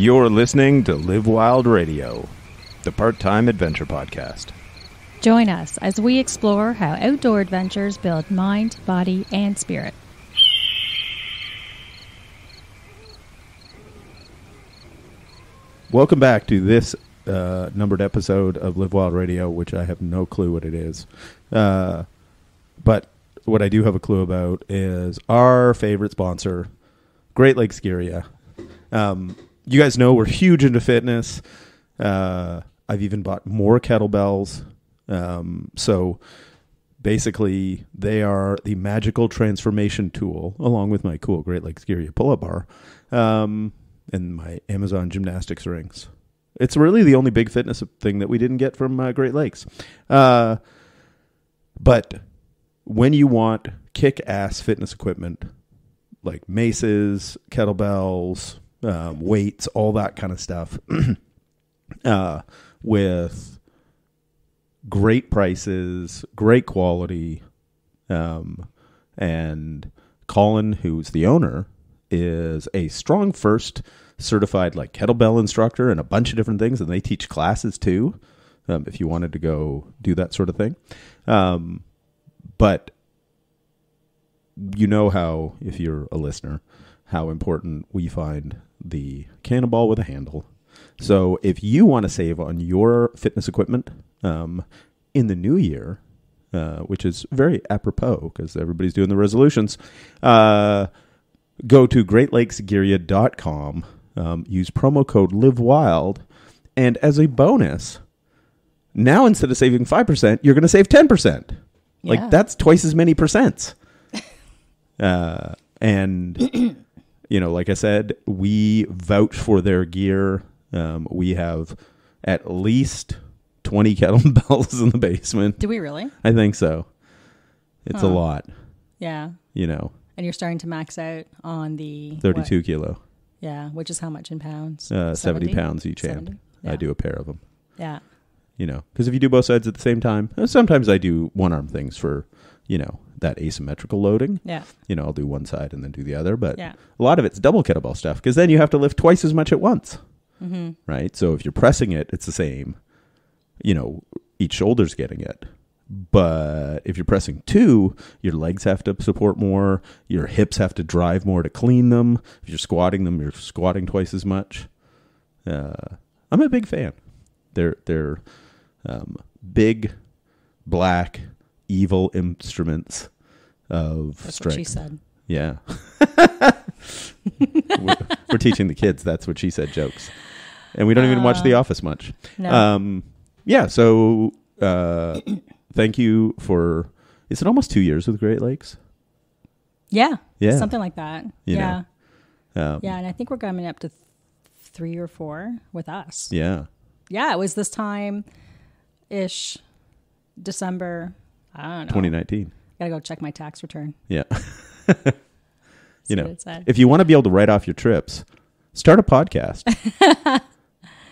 You're listening to Live Wild Radio, the part-time adventure podcast. Join us as we explore how outdoor adventures build mind, body, and spirit. Welcome back to this numbered episode of Live Wild Radio, which I have no clue what it is. But what I do have a clue about is our favorite sponsor, Great Lakes Girya. You guys know we're huge into fitness. I've even bought more kettlebells. So basically, they are the magical transformation tool, along with my cool Great Lakes Girya pull-up bar and my Amazon gymnastics rings. It's really the only big fitness thing that we didn't get from Great Lakes. But when you want kick-ass fitness equipment, like maces, kettlebells, weights, all that kind of stuff, with great prices, great quality, and Colin, who's the owner, is a Strong First certified like kettlebell instructor and a bunch of different things, and they teach classes too, if you wanted to go do that sort of thing. But you know how, if you're a listener, how important we find the cannonball with a handle. So if you want to save on your fitness equipment in the new year, which is very apropos because everybody's doing the resolutions, go to greatlakesgirya.com, use promo code LIVEWILD, and as a bonus, now instead of saving 5%, you're going to save 10%. Yeah. Like, that's twice as many percents. And, you know, like I said, we vouch for their gear. We have at least 20 kettlebells in the basement. Do we really? I think so. It's a lot. Yeah. You know. And you're starting to max out on the 32 kilo. Yeah. Which is how much in pounds? 70 pounds each hand. Yeah. I do a pair of them. Yeah. You know, because if you do both sides at the same time, sometimes I do one arm things for, you know, that asymmetrical loading. Yeah. You know, I'll do one side and then do the other. But a lot of it's double kettlebell stuff because then you have to lift twice as much at once. Mm-hmm. Right. So if you're pressing it, it's the same, you know, each shoulder's getting it. But if you're pressing two, your legs have to support more. Your hips have to drive more to clean them. If you're squatting them, you're squatting twice as much. I'm a big fan. They're big, black, evil instruments of strength. That's what she said. Yeah. we're teaching the kids that's what she said jokes. And we don't even watch The Office much. No. So thank you for, is it almost 2 years with Great Lakes? Yeah. Yeah. Something like that. You know. And I think we're coming up to three or four with us. Yeah. Yeah, it was this time-ish, December, I don't know. 2019. Gotta go check my tax return. Yeah. You know, if you want to be able to write off your trips, start a podcast.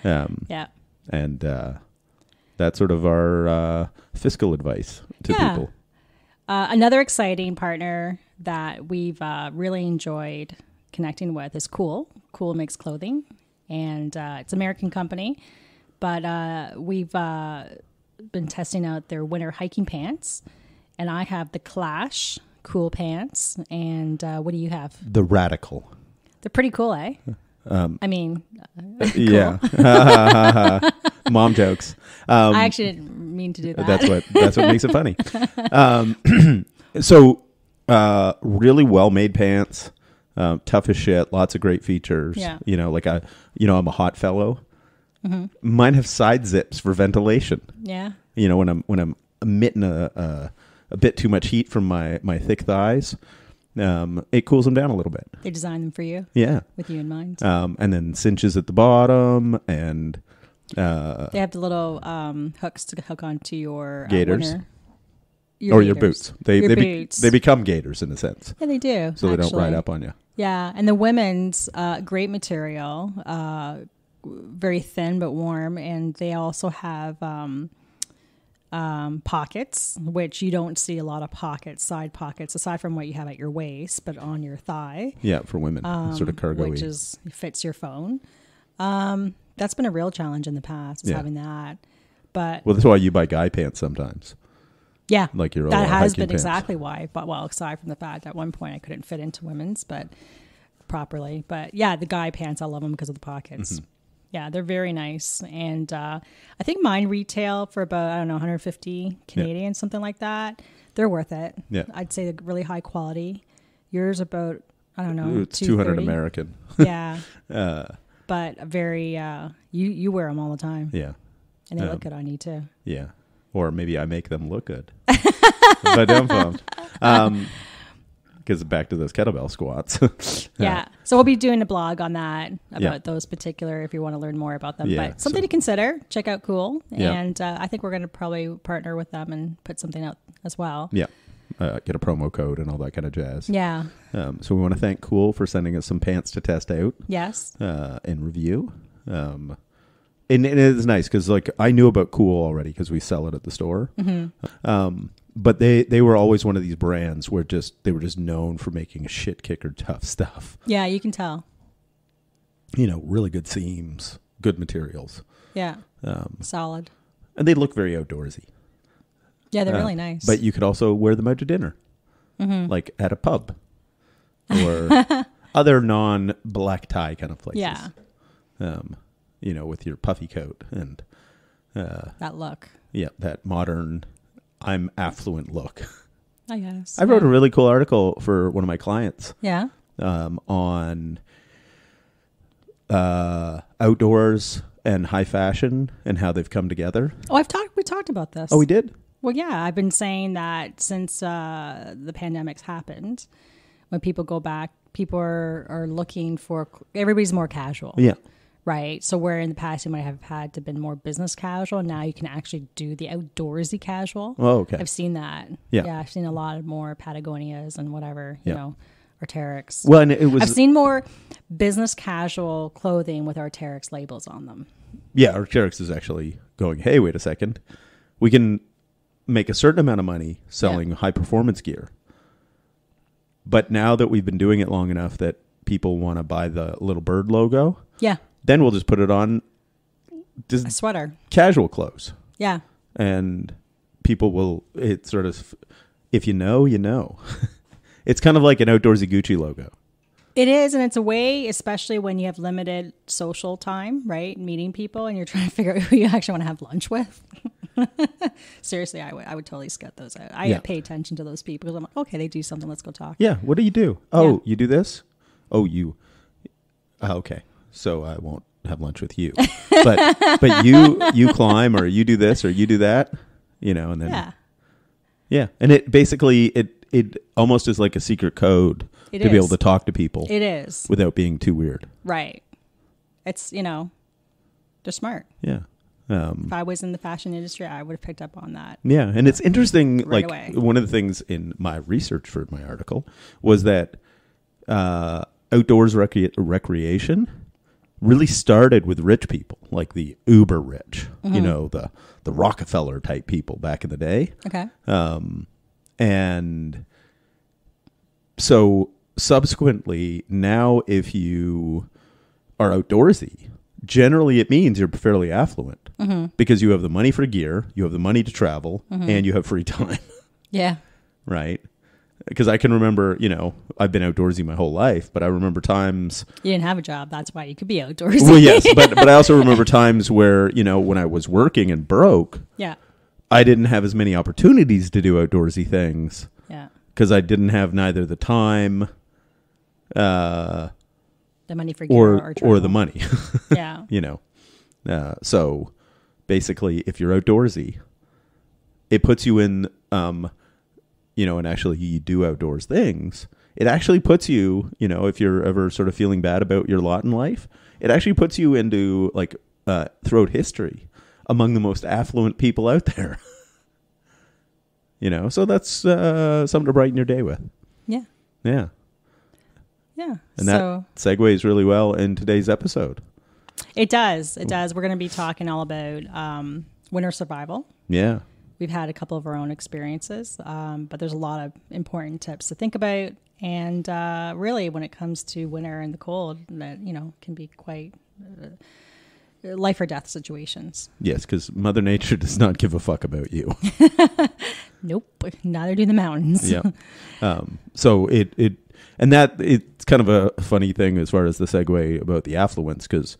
Yeah. And that's sort of our fiscal advice to people. Another exciting partner that we've really enjoyed connecting with is Cool. Cool makes clothing, and it's an American company. But we've been testing out their winter hiking pants, and I have the Clash Cool pants. And what do you have? The Radical. They're pretty cool, eh? I mean, cool. Yeah. Mom jokes. I actually didn't mean to do that. That's what makes it funny. So really well-made pants, tough as shit, lots of great features. Yeah. You know, like I'm a hot fellow. Mm-hmm. Mine have side zips for ventilation. Yeah. You know, when I'm emitting a bit too much heat from my thick thighs, it cools them down a little bit. They designed them for you. Yeah. With you in mind. And then cinches at the bottom, and they have the little hooks to hook onto your gaiters. Your boots. They become gaiters in a sense. Yeah, they do. So they don't ride up on you. Yeah, and the women's great material. Very thin but warm, and they also have pockets, which you don't see a lot of side pockets aside from what you have at your waist, but on your thigh. Yeah, for women, sort of cargo-y, which fits your phone. That's been a real challenge in the past, is having that. But well, that's why you buy guy pants sometimes. Yeah, like your old hiking pants. That has been exactly why. But well, aside from the fact at one point I couldn't fit into women's, but properly. But yeah, the guy pants, I love them because of the pockets. Mm-hmm. Yeah, they're very nice. And I think mine retail for about, I don't know, 150 Canadian, something like that. They're worth it. Yeah, I'd say they're really high quality. Yours about, I don't know, it's 200 American. Yeah. But very, you wear them all the time. Yeah. And they look good on you too. Yeah. Or maybe I make them look good. But I'm pumped. Because back to those kettlebell squats. Yeah. So we'll be doing a blog on that about those particular, if you want to learn more about them. Yeah, but something to consider. Check out Cool. Yeah. And I think we're going to probably partner with them and put something out as well. Yeah. Get a promo code and all that kind of jazz. Yeah. So we want to thank Cool for sending us some pants to test out. Yes. And review. And it is nice because, like, I knew about Cool already because we sell it at the store. Mm-hmm. But they were always one of these brands where they were just known for making shit kicker tough stuff. Yeah, you can tell. You know, really good seams, good materials. Yeah. Solid. And they look very outdoorsy. Yeah, they're really nice. But you could also wear them out to dinner, mm-hmm. like at a pub or other non-black tie kind of places. Yeah. You know, with your puffy coat and that look. Yeah, that modern... I'm affluent look. I guess. I wrote a really cool article for one of my clients. Yeah. On outdoors and high fashion and how they've come together. Oh, we talked about this. Oh, we did? Well, yeah. I've been saying that since the pandemic's happened, when people go back, people are looking for, everybody's more casual. Yeah. Right. So where in the past you might have had to been more business casual, now you can actually do the outdoorsy casual. Oh, okay. I've seen that. Yeah. Yeah. I've seen a lot of more Patagonias and whatever, you know, Arc'teryx. Well, and it was... I've seen more business casual clothing with Arc'teryx labels on them. Yeah. Arc'teryx is actually going, hey, wait a second. We can make a certain amount of money selling high performance gear. But now that we've been doing it long enough that people want to buy the little bird logo. Yeah. Then we'll just put it on a sweater, casual clothes. Yeah. And people will, it's sort of, if you know, you know. It's kind of like an outdoorsy Gucci logo. It is. And it's a way, especially when you have limited social time, right? Meeting people and you're trying to figure out who you actually want to have lunch with. Seriously, I would totally scut those out. I pay attention to those people because I'm like, okay, they do something. Let's go talk. Yeah. What do you do? Oh, you do this? Oh, you. Okay. So I won't have lunch with you, but you climb or you do this or you do that, you know, and then and it basically it almost is like a secret code to be able to talk to people. It is without being too weird, right? It's they're smart. Yeah. If I was in the fashion industry, I would have picked up on that. Yeah, and it's interesting. Right, like away. One of the things in my research for my article was that outdoors recreation. Really started with rich people, like the uber rich, mm-hmm. you know, the Rockefeller type people back in the day. Okay. And so subsequently, now if you are outdoorsy, generally it means you're fairly affluent mm-hmm. because you have the money for gear, you have the money to travel, mm-hmm. and you have free time. Yeah. Right. Because I can remember, you know, I've been outdoorsy my whole life, but I remember times... You didn't have a job. That's why you could be outdoorsy. Well, yes. But I also remember times where, you know, when I was working and broke, I didn't have as many opportunities to do outdoorsy things. Yeah. Because I didn't have neither the time... the money for gear or travel. Or the money. Yeah. You know. So basically, if you're outdoorsy, it puts you in... you know, and actually you do outdoors things, it actually puts you, you know, if you're ever sort of feeling bad about your lot in life, it actually puts you into, like, throughout history among the most affluent people out there. You know, so that's something to brighten your day with. Yeah. Yeah. Yeah. And that segues really well in today's episode. It does. It does. We're going to be talking all about winter survival. Yeah. We've had a couple of our own experiences, but there's a lot of important tips to think about. And really, when it comes to winter and the cold, that, you know, can be quite life or death situations. Yes, because Mother Nature does not give a fuck about you. Nope, neither do the mountains. Yeah. So it's kind of a funny thing as far as the segue about the affluence, because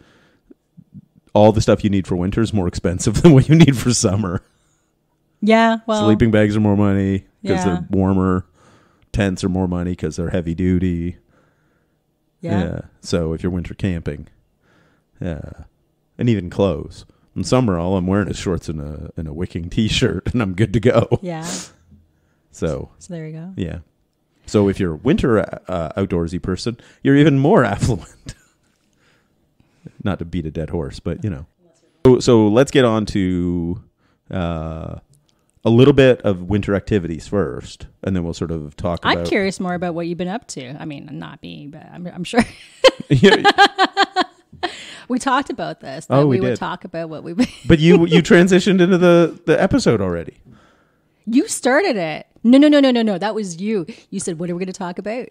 all the stuff you need for winter is more expensive than what you need for summer. Yeah, well, sleeping bags are more money because they're warmer. Tents are more money because they're heavy duty. Yeah. So if you're winter camping, and even clothes. In summer, all I'm wearing is shorts and a wicking t-shirt, and I'm good to go. Yeah. So there you go. Yeah. So if you're a winter outdoorsy person, you're even more affluent. Not to beat a dead horse, but you know. So let's get on to a little bit of winter activities first, and then we'll sort of talk about... I'm curious more about what you've been up to. I mean, not me, but I'm sure. We talked about this. That we would talk about what we've been... But you transitioned into the episode already. You started it. No. That was you. You said, what are we going to talk about?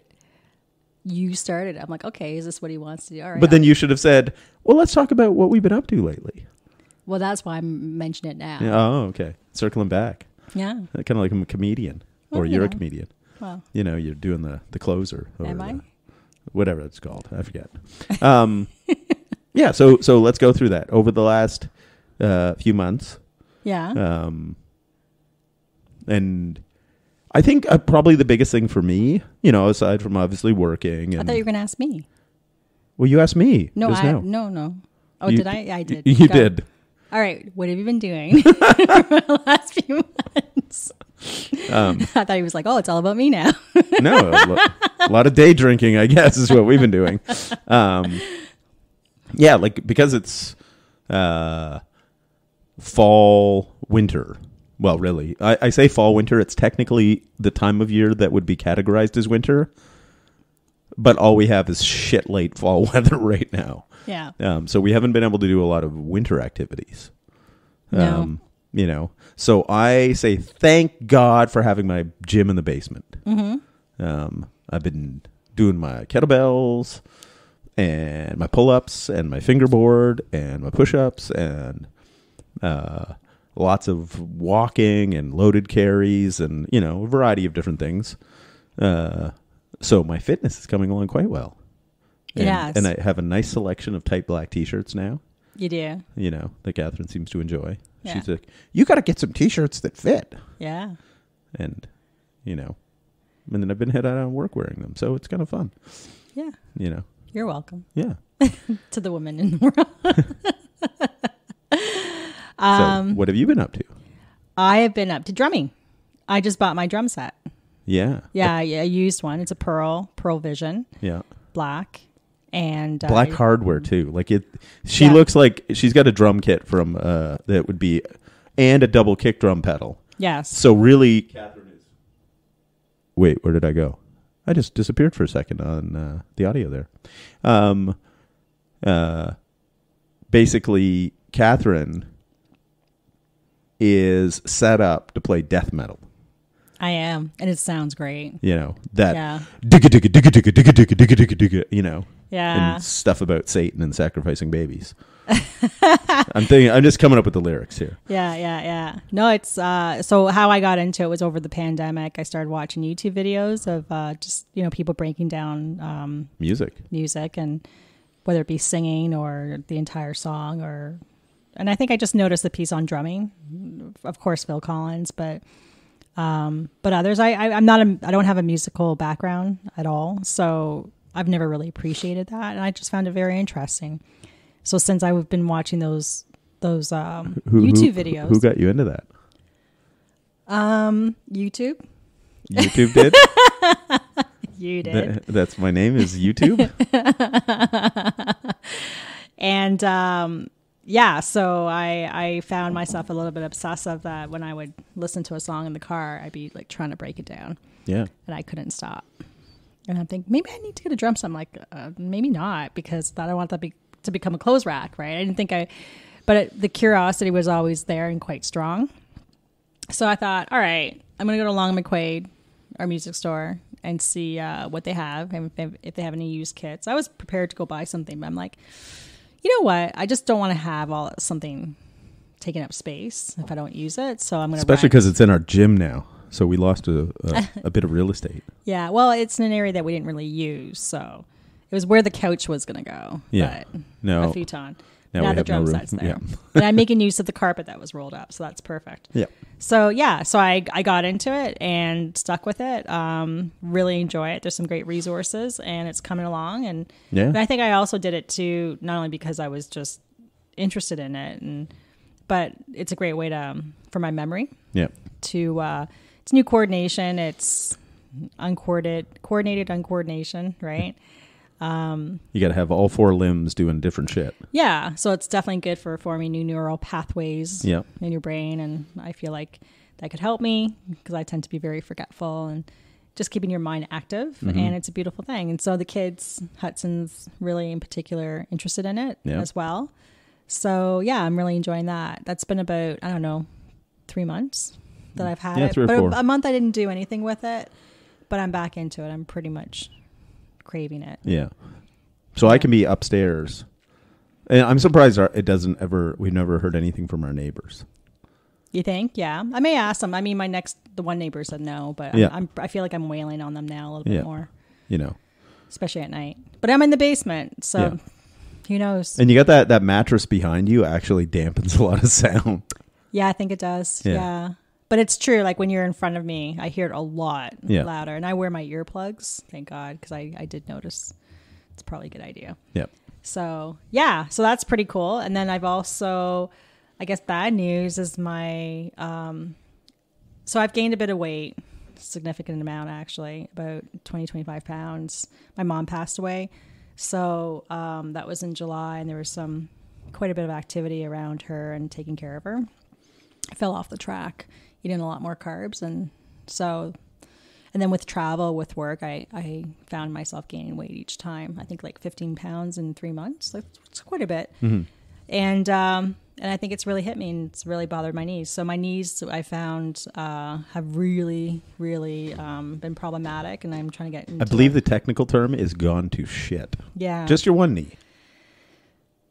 You started it. I'm like, okay, is this what he wants to do? All right. But then you should have said, well, let's talk about what we've been up to lately. Well, that's why I'm mentioning it now. Yeah, okay. Circling back. Yeah. Kind of like I'm a comedian. Well, or you're a comedian. Well. You know, you're doing the closer. Am I? Whatever it's called. I forget. Yeah, so let's go through that. Over the last few months. Yeah. And I think probably the biggest thing for me, you know, aside from obviously working. And I thought you were going to ask me. Well, you asked me. No, no. Oh, did I? I did. You did. All right. What have you been doing for the last few months? I thought he was like, oh, it's all about me now. No. A lot of day drinking, I guess, is what we've been doing. Yeah, like because it's fall, winter. Well, really, I say fall, winter. It's technically the time of year that would be categorized as winter. But all we have is shit late fall weather right now. Yeah. So we haven't been able to do a lot of winter activities. No. You know, so I say thank God for having my gym in the basement. Mm-hmm. I've been doing my kettlebells and my pull-ups and my fingerboard and my push-ups and lots of walking and loaded carries and, you know, a variety of different things. So my fitness is coming along quite well. Yes. And I have a nice selection of tight black t-shirts now. You do. You know, that Catherine seems to enjoy. Yeah. She's like, you got to get some t-shirts that fit. Yeah. And, you know, and then I've been hit out on work wearing them. So it's kind of fun. Yeah. You know. You're welcome. Yeah. To the women in the world. So what have you been up to? I have been up to drumming. I just bought my drum set. Yeah. Yeah, I used one. It's a Pearl Vision. Yeah. Black. And black hardware too. Like it she looks like she's got a drum kit from that would be and a double kick drum pedal. Yes. So really Catherine is... Wait, where did I go? I just disappeared for a second on the audio there. Basically Catherine is set up to play death metal. I am, and it sounds great. You know that digga digga digga digga digga digga digga digga digga. You know, and stuff about Satan and sacrificing babies. I'm just coming up with the lyrics here. Yeah. No, it's so how I got into it was over the pandemic. I started watching YouTube videos of just you know people breaking down music, and whether it be singing or the entire song or. And I think I just noticed the piece on drumming, of course, Phil Collins, but others. I don't have a musical background at all, so I've never really appreciated that, and I just found it very interesting. So since I've been watching those YouTube videos, who got you into that? YouTube. YouTube did. You did. That's my name is YouTube. And. Yeah, so I found myself a little bit obsessive that when I would listen to a song in the car, I'd be like trying to break it down. Yeah. And I couldn't stop. And I'm thinking, maybe I need to get a drum set. I'm like, maybe not, because I don't want that to become a clothes rack, right? I didn't think the curiosity was always there and quite strong. So I thought, all right, I'm going to go to Long McQuade, our music store, and see what they have and if they have any used kits. I was prepared to go buy something, but I'm like... you know what? I just don't want to have all something taking up space if I don't use it. So I'm going to, especially because it's in our gym now. So we lost a bit of real estate. Yeah. Well, it's in an area that we didn't really use. So it was where the couch was going to go. Yeah. But no. A futon. Now the drum set's there. Yeah. And I'm making use of the carpet that was rolled up. So that's perfect. Yeah. So, yeah. So I got into it and stuck with it. Really enjoy it. There's some great resources and it's coming along. And, yeah. And I think I also did it too, not only because I was just interested in it, but it's a great way to, for my memory. Yeah. To, it's new coordination. It's coordinated uncoordination, right? You got to have all four limbs doing different shit. Yeah. So it's definitely good for forming new neural pathways in your brain. And I feel like that could help me because I tend to be very forgetful, and just keeping your mind active. Mm-hmm. And it's a beautiful thing. And so the kids, Hudson's really in particular interested in it as well. So yeah, I'm really enjoying that. That's been about, I don't know, 3 months that I've had it. 3 or 4. A month I didn't do anything with it, but I'm back into it. I'm pretty much craving it. Yeah. So I can be upstairs, and I'm surprised we've never heard anything from our neighbors. You think? Yeah. I may ask them. I mean, the one neighbor said no, but I feel like I'm wailing on them now a little bit more, you know, especially at night, but I'm in the basement. So who knows? And you got that mattress behind you actually dampens a lot of sound. Yeah, I think it does. Yeah. But it's true. Like when you're in front of me, I hear it a lot louder, and I wear my earplugs. Thank God. Cause I did notice it's probably a good idea. Yep. So so that's pretty cool. And then I've also, I guess bad news is my, so I've gained a bit of weight, significant amount, actually about 20, 25 pounds. My mom passed away. So, that was in July, and there was quite a bit of activity around her and taking care of her. I fell off the track, eating a lot more carbs. And so, and then with travel, with work, I found myself gaining weight each time. I think like 15 pounds in 3 months. It's quite a bit. Mm-hmm. And I think it's really hit me, and it's really bothered my knees. So my knees, I found, have really, really been problematic, and I'm trying to get into the technical term is gone to shit. Yeah. Just your one knee.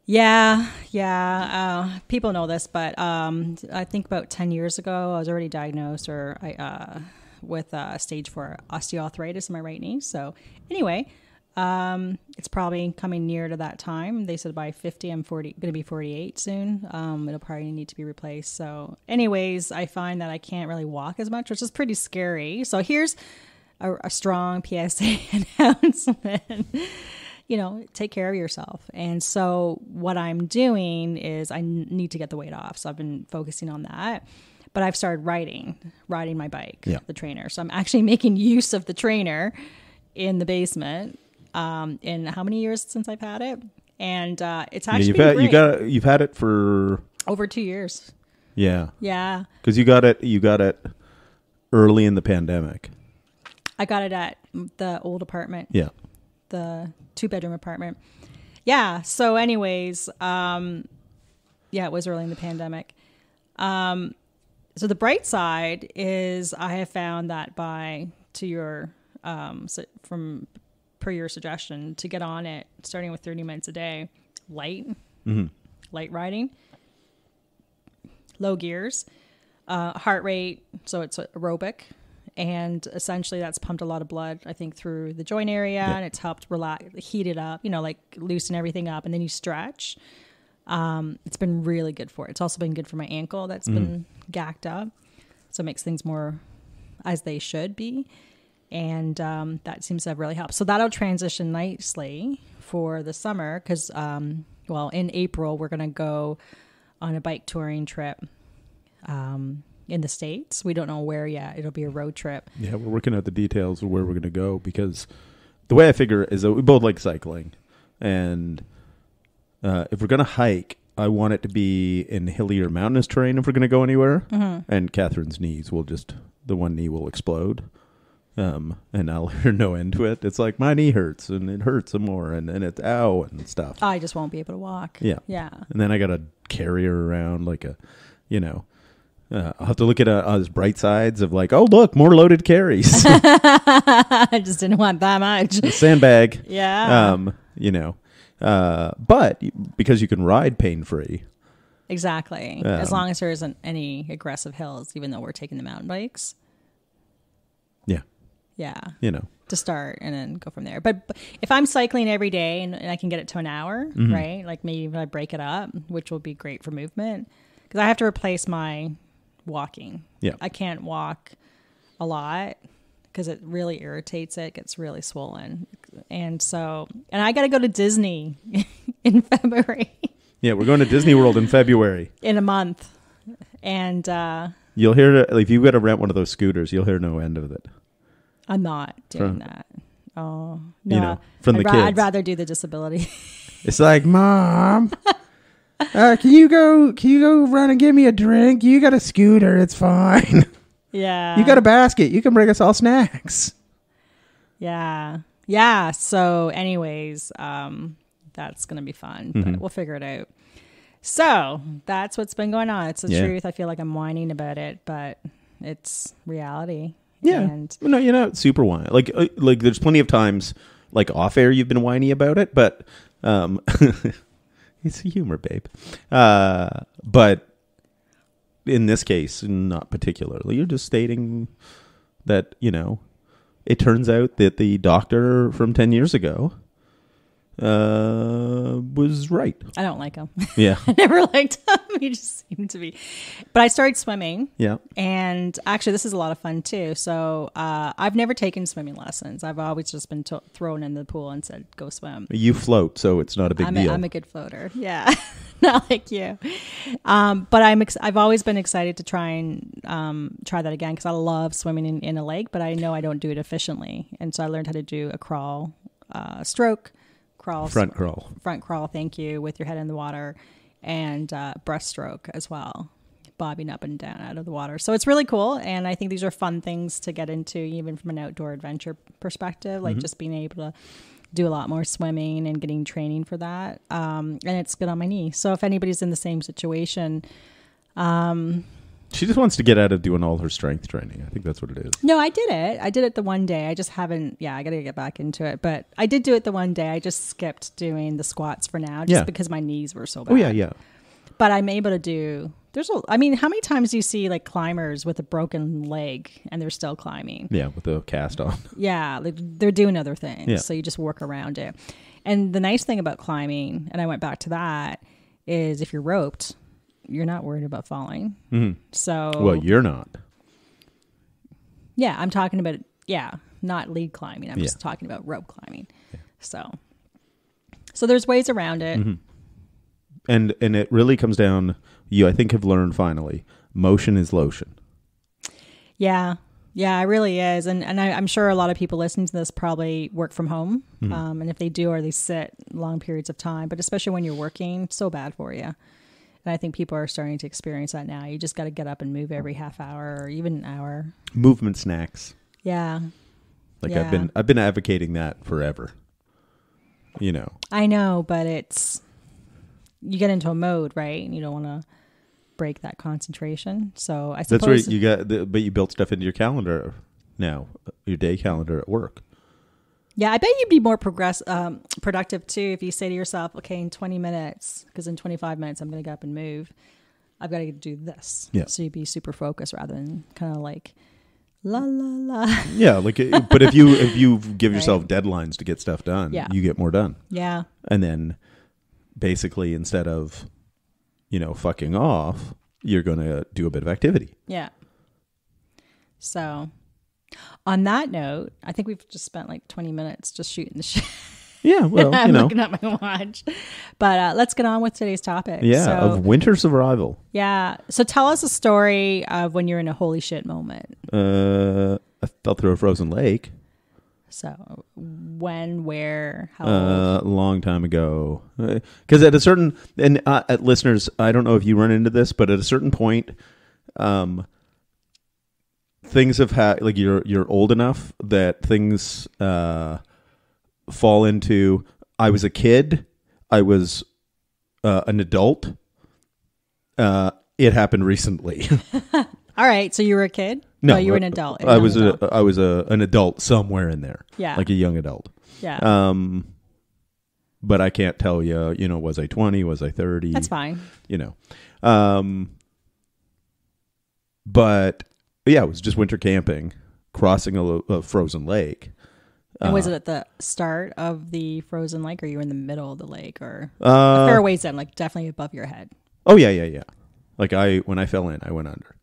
Yeah. Yeah. People know this, but, I think about 10 years ago, I was already diagnosed with stage 4 osteoarthritis in my right knee. So anyway, it's probably coming near to that time. They said by 50, I'm going to be 48 soon. It'll probably need to be replaced. So anyways, I find that I can't really walk as much, which is pretty scary. So here's a strong PSA announcement. You know, take care of yourself. And so what I'm doing is I need to get the weight off. So I've been focusing on that, but I've started riding my bike, the trainer. So I'm actually making use of the trainer in the basement, in how many years since I've had it. And, it's actually, you've had it for over 2 years. Yeah. Yeah. Cause you got it early in the pandemic. I got it at the old apartment. Yeah. The 2-bedroom apartment. Yeah. So anyways, it was early in the pandemic. So the bright side is I have found that per your suggestion to get on it, starting with 30 minutes a day, light riding, low gears, heart rate. So it's aerobic. And essentially that's pumped a lot of blood, I think, through the joint area, and it's helped relax, heat it up, you know, like loosen everything up, and then you stretch. It's been really good for it. It's also been good for my ankle that's been gacked up. So it makes things more as they should be. And that seems to have really helped. So that'll transition nicely for the summer because, in April, we're going to go on a bike touring trip. In the States. We don't know where yet. It'll be a road trip. Yeah, we're working out the details of where we're going to go, because the way I figure is that we both like cycling. And if we're going to hike, I want it to be in hilly or mountainous terrain if we're going to go anywhere. Mm-hmm. And Catherine's knees will the one knee will explode. And I'll hear no end to it. It's like my knee hurts, and it hurts some more, and it's ow and stuff. I just won't be able to walk. Yeah. Yeah. And then I got to carry her around like I'll have to look at his bright sides of like, oh, look, more loaded carries. I just didn't want that much. A sandbag. Yeah. But because you can ride pain-free. Exactly. As long as there isn't any aggressive hills, even though we're taking the mountain bikes. Yeah. Yeah. You know. To start and then go from there. But if I'm cycling every day and I can get it to an hour, mm-hmm. right? Like maybe if I break it up, which will be great for movement. Because I have to replace my walking. Yeah. I can't walk a lot because it really irritates it. It gets really swollen. And I got to go to Disney in February. Yeah, we're going to Disney World in February. In a month. And you'll hear, if you've got to rent one of those scooters, you'll hear no end of it. I'm not doing that. Oh, no. You know, from the kids. I'd rather do the disability. It's like, Mom, can you go run and give me a drink? You got a scooter. It's fine. Yeah. You got a basket. You can bring us all snacks. Yeah. Yeah. So anyways, that's going to be fun, mm-hmm. but we'll figure it out. So that's what's been going on. It's the truth. I feel like I'm whining about it, but it's reality. Yeah. And no, you're not super whiny. Like there's plenty of times, like off air, you've been whiny about it, but it's humor, babe. But in this case, not particularly. You're just stating that, you know, it turns out that the doctor from 10 years ago was right. I don't like him. Yeah. I never liked him. He just seemed to be. But I started swimming. Yeah. And actually, this is a lot of fun, too. So I've never taken swimming lessons. I've always just been thrown in the pool and said, go swim. You float, so it's not a big deal. I'm a good floater. Yeah. Not like you. But I've always been excited to try and try that again because I love swimming in a lake, but I know I don't do it efficiently. And so I learned how to do a crawl, stroke, front crawl, thank you, with your head in the water, and breaststroke as well, bobbing up and down out of the water. So it's really cool, and I think these are fun things to get into, even from an outdoor adventure perspective, like mm-hmm. just being able to do a lot more swimming and getting training for that, and it's good on my knee. So if anybody's in the same situation, she just wants to get out of doing all her strength training. I think that's what it is. No, I did it. I did it the one day. I just haven't. Yeah, I got to get back into it. But I did do it the one day. I just skipped doing the squats for now just because my knees were so bad. Oh, yeah, yeah. But I'm able to do. I mean, how many times do you see like climbers with a broken leg and they're still climbing? Yeah, with the cast on. Yeah, like, they're doing other things. Yeah. So you just work around it. And the nice thing about climbing, and I went back to that, is if you're roped, you're not worried about falling. Mm-hmm. So well, you're not. Yeah, I'm talking about not lead climbing. I'm just talking about rope climbing. Yeah. So there's ways around it. Mm-hmm. And it really comes down, I think have learned finally, motion is lotion. Yeah. Yeah, it really is. And I'm sure a lot of people listening to this probably work from home. Mm-hmm. And if they do, or they sit long periods of time, but especially when you're working, so bad for you. And I think people are starting to experience that now. You just got to get up and move every half hour or even an hour. Movement snacks. Yeah. I've been advocating that forever. You know. I know, but you get into a mode, right? And you don't want to break that concentration. So I suppose that's right. But you built stuff into your calendar now, your day calendar at work. Yeah, I bet you'd be more productive too if you say to yourself, okay, in 20 minutes, because in 25 minutes I'm going to get up and move. I've got to do this. Yeah. So you'd be super focused rather than kind of like la la la. Yeah, like but if you give yourself deadlines to get stuff done, you get more done. Yeah. And then basically instead of fucking off, you're going to do a bit of activity. Yeah. So on that note, I think we've just spent like 20 minutes just shooting the shit. Yeah, well, I'm looking at my watch. But let's get on with today's topic. Yeah, of winter survival. Yeah. So tell us a story of when you're in a holy shit moment. I fell through a frozen lake. So when, where, how old? A long time ago. Because at a certain, and at listeners, I don't know if you run into this, but at a certain point, things have had, like, you're old enough that things fall into, I was a kid, I was an adult, it happened recently. All right, so you were a kid? No, you were an adult. I was an adult somewhere in there. Yeah, like a young adult. Yeah. but I can't tell you, you know, was I 20? Was I 30? That's fine. You know. But yeah, it was just winter camping, crossing a frozen lake. And was it at the start of the frozen lake, or you were in the middle of the lake, or a fair ways in, like definitely above your head? Oh yeah, yeah, yeah. Like when I fell in, I went under.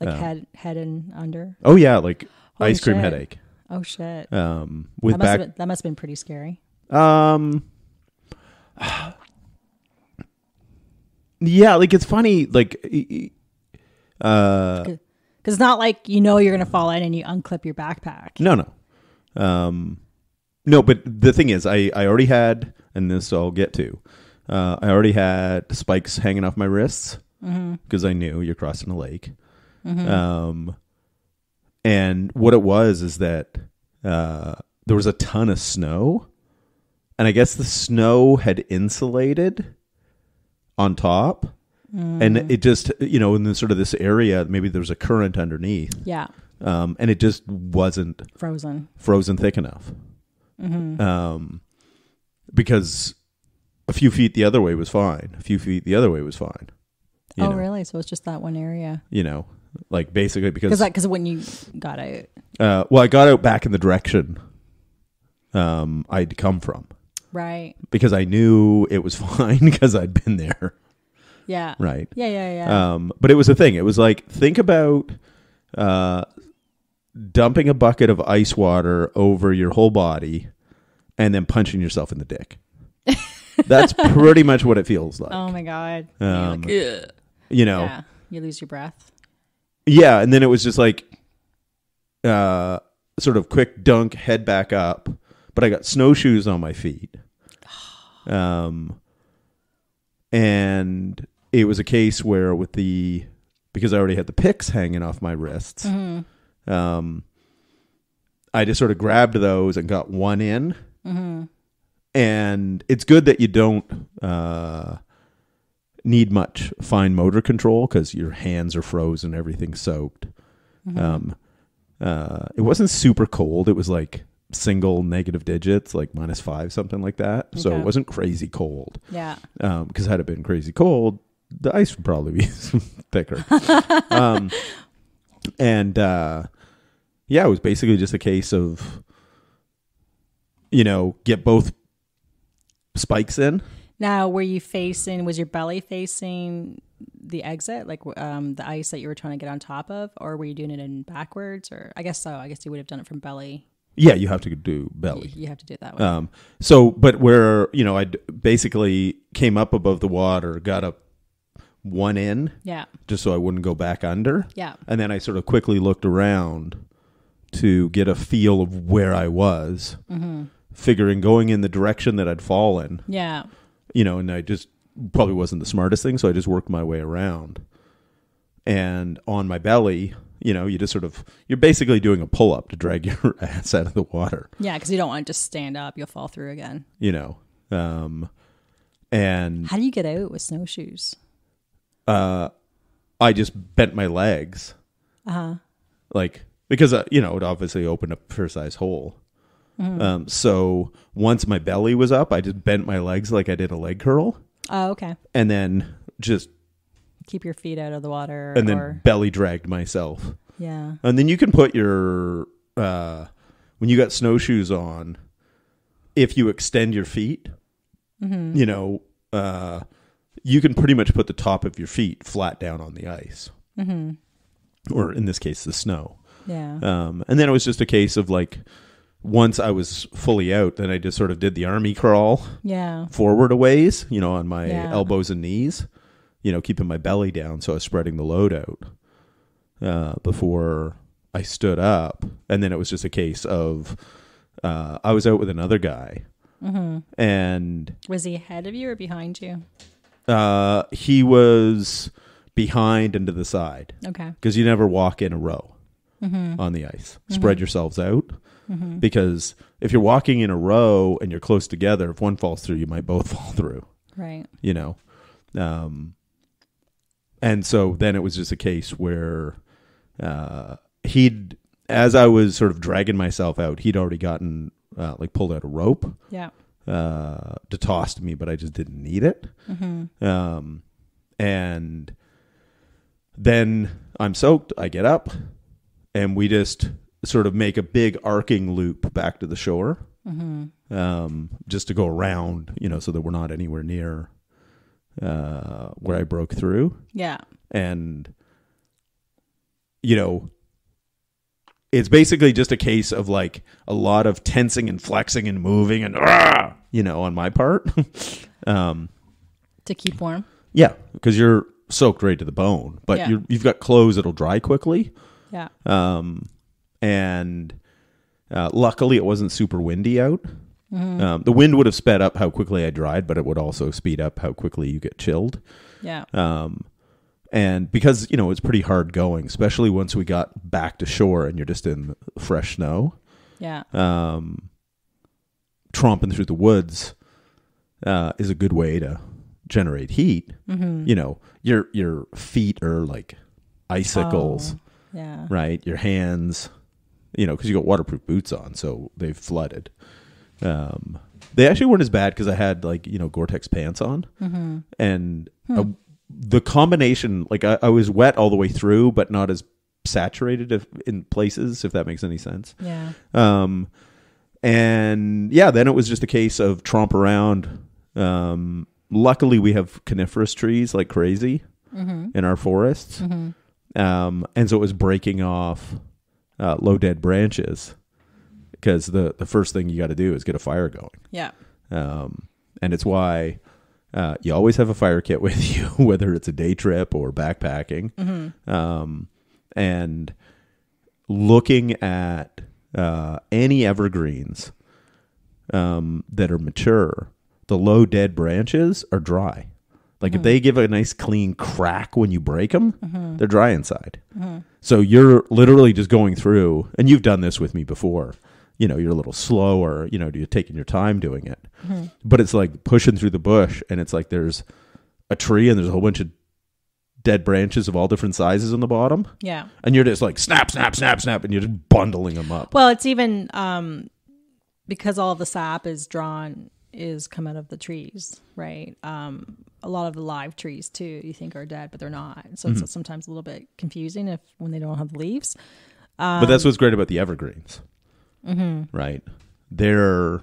Like head and under. Oh yeah, like holy ice cream shit. Headache. Oh shit. With that must have been pretty scary. Yeah, like it's funny, like. Because it's not like you know you're gonna fall in and you unclip your backpack. No. No, but the thing is, I already had, and this I'll get to, I already had spikes hanging off my wrists because I knew you're crossing a lake. Mm-hmm. And what it was is that, there was a ton of snow, and I guess the snow had insulated on top and it just, you know, in this sort of this area, maybe there was a current underneath. Yeah. And it just wasn't frozen thick enough, because a few feet the other way was fine. Oh, know? Really? So it's just that one area, you know, like basically because when you got out, well, I got out back in the direction, I'd come from. Right. Because I knew it was fine because I'd been there. Yeah. Right. Yeah. Yeah. Yeah. But it was a thing. It was like, think about, dumping a bucket of ice water over your whole body and then punching yourself in the dick. That's pretty much what it feels like. Oh my God. Like, you know, yeah, you lose your breath. Yeah. And then it was just like, sort of quick dunk, head back up, but I got snowshoes on my feet. And it was a case where with the, because I already had the picks hanging off my wrists. Mm-hmm. I just sort of grabbed those and got one in. Mm-hmm. And it's good that you don't need much fine motor control because your hands are frozen, everything's soaked. Mm-hmm. It wasn't super cold. It was like single negative digits, like -5, something like that. Okay. So it wasn't crazy cold. Yeah. Because had it been crazy cold, the ice would probably be thicker. Yeah, it was basically just a case of, you know, get both spikes in. Now, was your belly facing the exit, like the ice that you were trying to get on top of, or were you doing it in backwards? Or I guess so. I guess you would have done it from belly. Yeah, you have to do belly. You have to do it that way. So, but where, you know, I basically came up above the water, got up one in, yeah, just so I wouldn't go back under. Yeah. And then I sort of quickly looked around to get a feel of where I was, figuring going in the direction that I'd fallen. Yeah. You know, and I just probably wasn't the smartest thing, so I just worked my way around. And on my belly, you know, you just sort of, you're basically doing a pull-up to drag your ass out of the water. Yeah, because you don't want to just stand up. You'll fall through again. You know. And how do you get out with snowshoes? I just bent my legs, like, because, you know, it obviously opened a fair size hole. Mm-hmm. So once my belly was up, I just bent my legs like I did a leg curl. Oh, okay. And then just keep your feet out of the water. And then belly dragged myself. Yeah. And then you can put your, when you got snowshoes on, if you extend your feet, you know, you can pretty much put the top of your feet flat down on the ice, or in this case, the snow. Yeah. And then it was just a case of like, once I was fully out, then I just sort of did the army crawl forward a ways, you know, on my elbows and knees, you know, keeping my belly down. So I was spreading the load out before I stood up. And then it was just a case of, I was out with another guy. And was he ahead of you or behind you? He was behind and to the side. Okay. Because you never walk in a row on the ice. Spread yourselves out. Because if you're walking in a row and you're close together, if one falls through, you might both fall through. Right. You know? And so then it was just a case where as I was sort of dragging myself out, he'd already gotten, like pulled out a rope. Yeah. to toss to me, but I just didn't need it. Mm-hmm. And then I'm soaked. I get up and we just sort of make a big arcing loop back to the shore. Mm-hmm. Just to go around, you know, so that we're not anywhere near where I broke through. Yeah. And, you know, it's basically just a case of like a lot of tensing and flexing and moving and, you know, on my part. To keep warm. Yeah, because you're soaked right to the bone, but yeah. You've got clothes that'll dry quickly. Yeah. And luckily it wasn't super windy out. Mm-hmm. The wind would have sped up how quickly I dried, but it would also speed up how quickly you get chilled. Yeah. And because, you know, it's pretty hard going, especially once we got back to shore and you're just in fresh snow. Yeah. Tromping through the woods is a good way to generate heat. Mm-hmm. You know, your feet are like icicles. Oh, yeah. Right? Your hands, you know, because you got waterproof boots on, so they've flooded. They actually weren't as bad because I had, like, you know, Gore-Tex pants on. Mm-hmm. And the combination, like, I was wet all the way through, but not as saturated in places, if that makes any sense. Yeah. And yeah, then it was just a case of tromp around. Luckily, we have coniferous trees like crazy mm-hmm. in our forests. Mm-hmm. And so it was breaking off low dead branches. Because the first thing you got to do is get a fire going. Yeah. And it's why you always have a fire kit with you, whether it's a day trip or backpacking. Mm-hmm. And looking at any evergreens that are mature, the low dead branches are dry. Like mm-hmm. if they give a nice clean crack when you break them, mm-hmm. they're dry inside. Mm-hmm. So you're literally just going through, and you've done this with me before. You know, you're a little slower, you know, you're taking your time doing it. Mm-hmm. But it's like pushing through the bush and it's like there's a tree and there's a whole bunch of dead branches of all different sizes on the bottom. Yeah. And you're just like snap, snap, snap, snap. And you're just bundling them up. Well, it's even because all the sap is come out of the trees, right? A lot of the live trees too, you think are dead, but they're not. So mm-hmm. it's sometimes a little bit confusing when they don't have the leaves. But that's what's great about the evergreens. Mm-hmm. Right. They're,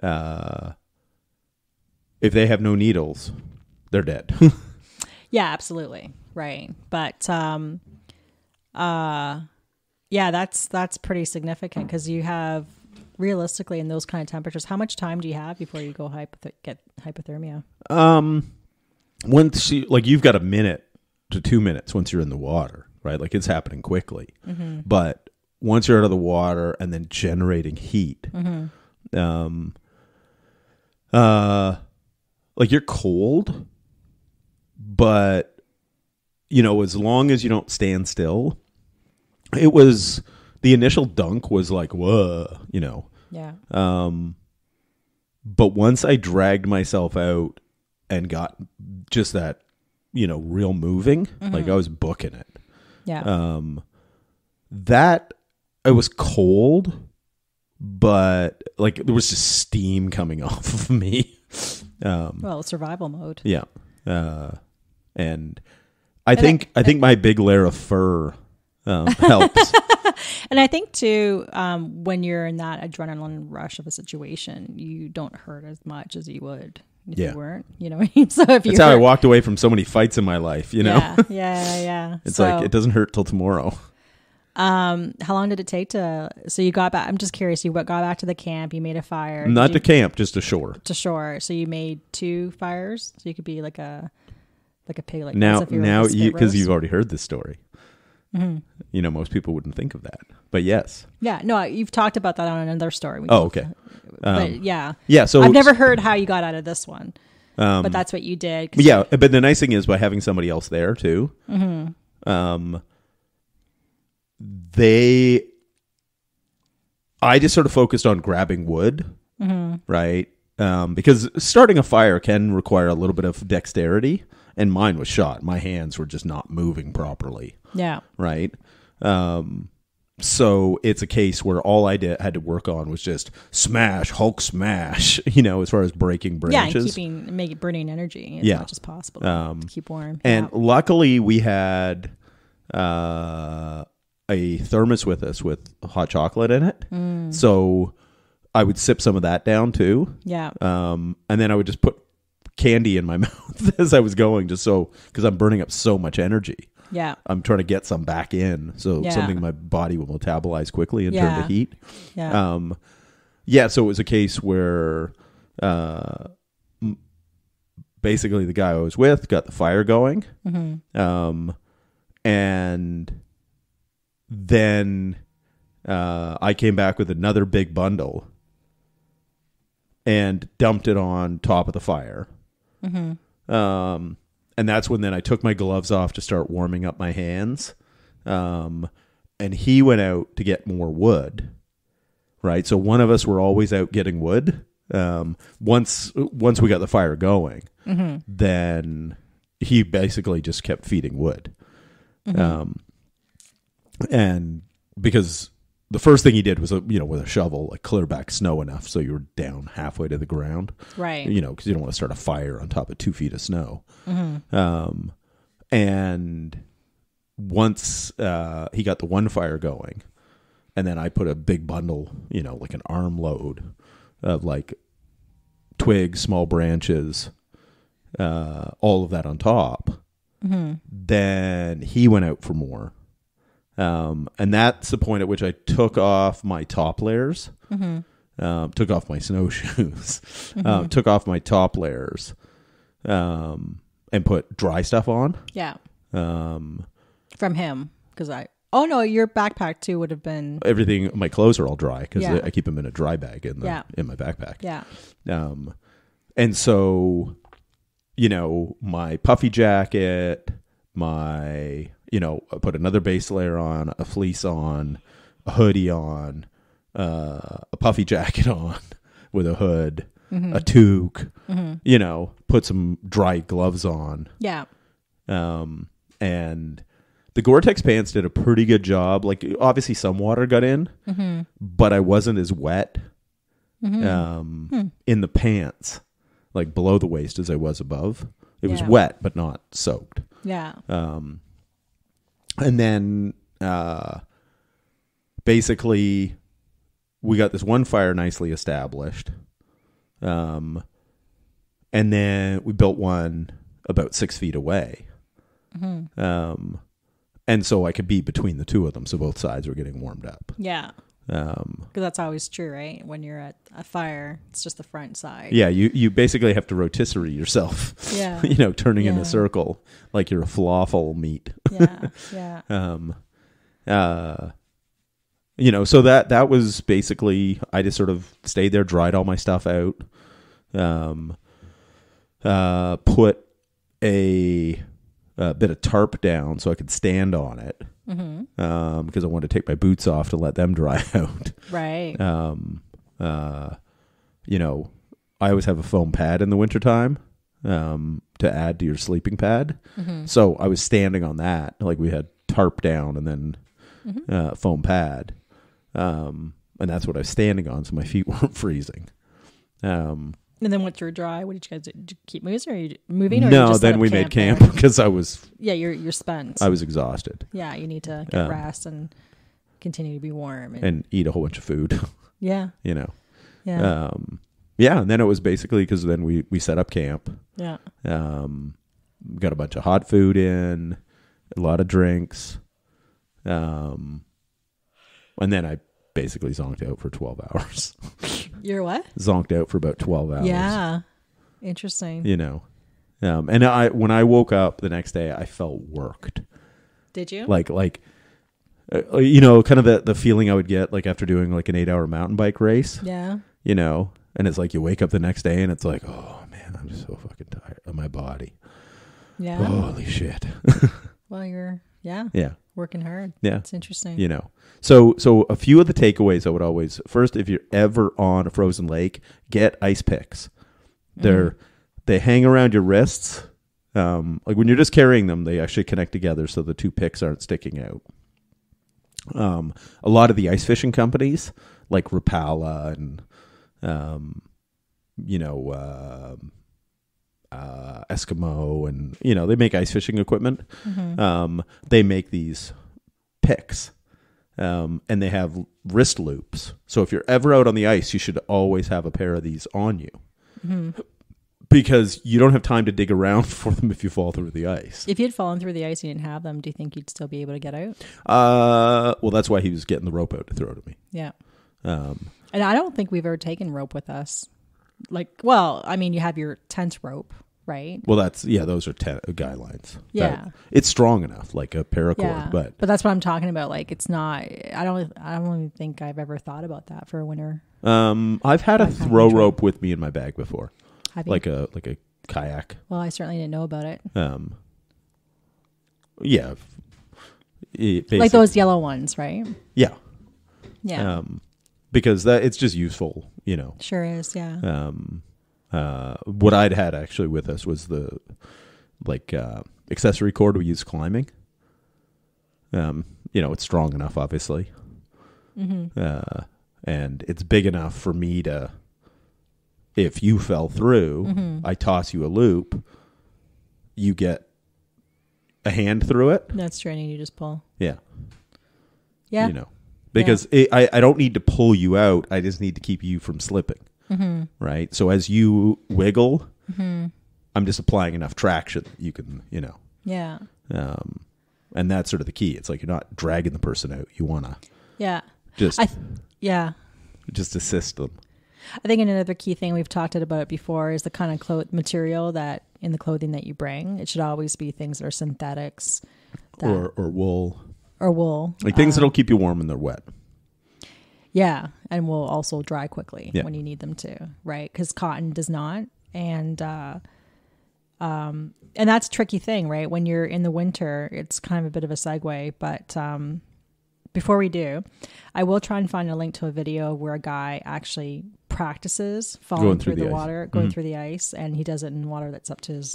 if they have no needles, they're dead. Yeah, absolutely. Right. But, yeah, that's pretty significant because you have realistically in those kind of temperatures, how much time do you have before you go get hypothermia? Once you've got a minute to 2 minutes once you're in the water, right? Like it's happening quickly, mm-hmm. but once you're out of the water and then generating heat, mm-hmm. You're cold, but, you know, as long as you don't stand still, it was, the initial dunk was like, whoa, you know. Yeah. But once I dragged myself out and got just that, you know, real moving, mm-hmm. like I was booking it. Yeah. It was cold, but like there was just steam coming off of me. Survival mode. Yeah. And I think my big layer of fur helps. And I think too, when you're in that adrenaline rush of a situation, you don't hurt as much as you would if you weren't. You know what I mean? So that's how I walked away from so many fights in my life, you know? Yeah. It's like, it doesn't hurt till tomorrow. How long did it take so you got back, I'm just curious, you got back to the camp, you made a fire. Not to camp, just to shore. To shore. So you made two fires so you could be like a pig. Like now because you've already heard this story. Mm-hmm. You know, most people wouldn't think of that, but yes. Yeah. No, you've talked about that on another story. Okay. But yeah. Yeah. So I've never heard how you got out of this one, but that's what you did. Yeah. But the nice thing is by having somebody else there too, mm-hmm. I just sort of focused on grabbing wood, mm-hmm. right? Because starting a fire can require a little bit of dexterity, and mine was shot. My hands were just not moving properly. Yeah. Right? So it's a case where all I did had to work on was just smash, Hulk smash, you know, as far as breaking branches. Yeah, and making burning energy as much as possible to keep warm. And luckily we had a thermos with us with hot chocolate in it. Mm. So I would sip some of that down too. Yeah. And then I would just put candy in my mouth as I was going, just so, because I'm burning up so much energy. Yeah. I'm trying to get some back in. So something my body will metabolize quickly and turn to heat. Yeah. So it was a case where basically the guy I was with got the fire going. Mm-hmm. And then I came back with another big bundle and dumped it on top of the fire. Mm-hmm. And that's when then I took my gloves off to start warming up my hands. And he went out to get more wood, right? So one of us were always out getting wood. Once we got the fire going, mm-hmm. then he basically just kept feeding wood. Mm-hmm. And because the first thing he did was, with a shovel, like clear back snow enough so you were down halfway to the ground. Right. Because you don't want to start a fire on top of 2 feet of snow. Mm-hmm. And once he got the one fire going, and then I put a big bundle, like an arm load of like twigs, small branches, all of that on top. Mm-hmm. Then he went out for more. And that's the point at which I took off my top layers, mm-hmm. Took off my snowshoes, mm-hmm. Took off my top layers, and put dry stuff on. Yeah. From him. Your backpack too would have been. Everything, my clothes are all dry because I keep them in a dry bag in my backpack. Yeah. And so, my puffy jacket, I put another base layer on, a fleece on, a hoodie on, a puffy jacket on with a hood, mm-hmm. a toque, mm-hmm. Put some dry gloves on. Yeah. And the Gore-Tex pants did a pretty good job. Like, obviously some water got in, mm-hmm. but I wasn't as wet in the pants, like below the waist as I was above. It was wet, but not soaked. Yeah. And then basically we got this one fire nicely established. And then we built one about 6 feet away. Mm-hmm. And so I could be between the two of them. So both sides were getting warmed up. Yeah. Because that's always true, right? When you're at a fire, it's just the front side. Yeah, you basically have to rotisserie yourself. Yeah, turning in a circle like you're a falafel meat. Yeah, yeah. So that was basically. I just sort of stayed there, dried all my stuff out, put a bit of tarp down so I could stand on it. Mm-hmm. Because I wanted to take my boots off to let them dry out. Right. I always have a foam pad in the wintertime to add to your sleeping pad. Mm-hmm. So I was standing on that. Like we had tarp down and then mm-hmm. Foam pad. And that's what I was standing on. So my feet weren't freezing. And then once you were dry, what did you guys do? Did you keep moving? Or no, just then we made camp because I was... Yeah, you're spent. I was exhausted. Yeah, you need to get rest and continue to be warm. And eat a whole bunch of food. Yeah. Yeah. And then it was basically because then we set up camp. Yeah. Got a bunch of hot food in, a lot of drinks. And then I basically zonked out for 12 hours. You're what? Zonked out for about 12 hours. Yeah. Interesting. And when I woke up the next day, I felt worked. Did you? Kind of the feeling I would get like after doing like an 8-hour mountain bike race. Yeah. And it's like you wake up the next day and it's like, oh man, I'm so fucking tired of my body. Yeah. Holy shit. Well, you're, yeah. Yeah. Working hard. Yeah. It's interesting. So a few of the takeaways I would always, first, if you're ever on a frozen lake, get ice picks. They hang around your wrists. Like when you're just carrying them, they actually connect together so the two picks aren't sticking out. A lot of the ice fishing companies like Rapala and, Eskimo and, they make ice fishing equipment. Mm-hmm. They make these picks, and they have wrist loops. So if you're ever out on the ice, you should always have a pair of these on you. Mm-hmm. Because you don't have time to dig around for them if you fall through the ice. If you'd fallen through the ice and you didn't have them, do you think you'd still be able to get out? Well, that's why he was getting the rope out to throw to me. Yeah. And I don't think we've ever taken rope with us. You have your tent rope, right? Well, those are guidelines. Yeah. It's strong enough, like a paracord. Yeah. But that's what I'm talking about. It's not, I don't even think I've ever thought about that for a winter. I've had a throw rope with me in my bag before. Like a kayak. Well, I certainly didn't know about it. Yeah. Like those yellow ones, right? Yeah. Yeah. Because it's just useful, Sure is, yeah. What I'd had actually with us was the accessory cord we use climbing. It's strong enough, obviously. Mm-hmm. And it's big enough for me to, if you fell through, mm-hmm. I toss you a loop, you get a hand through it. That's true. And you just pull. Yeah. Yeah. Because I don't need to pull you out. I just need to keep you from slipping. Mm-hmm. Right. So as you wiggle, mm-hmm. I'm just applying enough traction that you can, Yeah. And that's sort of the key. It's like you're not dragging the person out. You want to. Yeah. Just assist them. I think another key thing we've talked about before is the kind of material that in the clothing that you bring. It should always be things that are synthetics. Or wool. Or wool. Like things that'll keep you warm when they're wet. Yeah. And will also dry quickly when you need them to. Right. Because cotton does not. And that's a tricky thing, right? When you're in the winter, it's kind of a bit of a segue, but, before we do, I will try and find a link to a video where a guy actually practices falling through the water, going mm-hmm. through the ice, and he does it in water that's up to his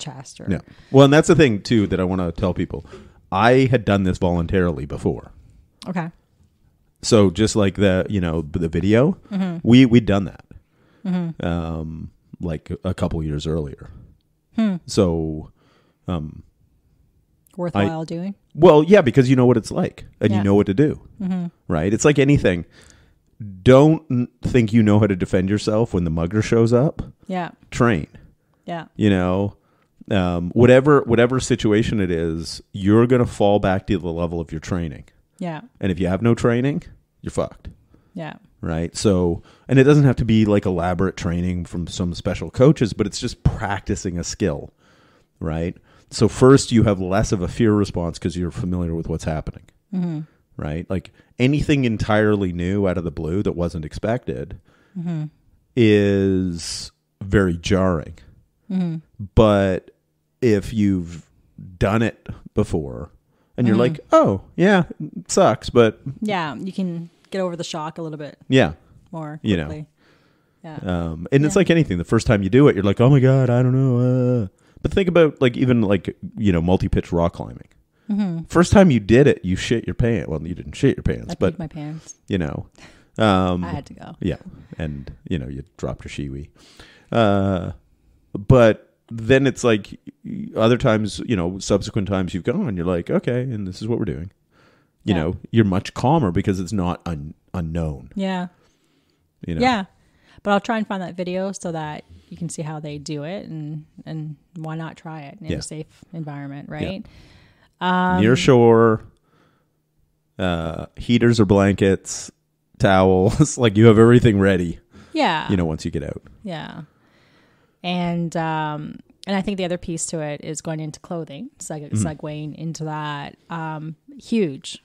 chest. Or... Yeah. Well, and that's the thing, too, that I want to tell people. I had done this voluntarily before. Okay. So just like the video, mm-hmm. we'd done that mm-hmm. A couple years earlier. Hmm. So... worthwhile doing? Well, yeah, because you know what it's like and you know what to do, mm-hmm. right? It's like anything. Don't think you know how to defend yourself when the mugger shows up. Yeah. Train. Yeah. Whatever situation it is, you're going to fall back to the level of your training. Yeah. And if you have no training, you're fucked. Yeah. Right. So, and it doesn't have to be like elaborate training from some special coaches, but it's just practicing a skill. Right. So first you have less of a fear response because you're familiar with what's happening, mm-hmm. right? Like anything entirely new out of the blue that wasn't expected mm-hmm. is very jarring. Mm-hmm. But if you've done it before and mm-hmm. you're like, oh, yeah, it sucks, but... Yeah, you can get over the shock a little bit. Yeah. More quickly. Yeah. And it's like anything. The first time you do it, you're like, oh my God, I don't know. But think about multi-pitch rock climbing. Mm-hmm. First time you did it, you shit your pants. Well, you didn't shit your pants, but I peed my pants. I had to go. Yeah, and you dropped your shiwi. But then it's like other times, subsequent times you've gone, you're like, okay, and this is what we're doing. You're much calmer because it's not unknown. Yeah. Yeah. But I'll try and find that video so that you can see how they do it and why not try it in a safe environment, right? Yeah. Near shore, heaters or blankets, towels, you have everything ready. Yeah. Once you get out. Yeah. And I think the other piece to it is going into clothing, segueing into that. Huge.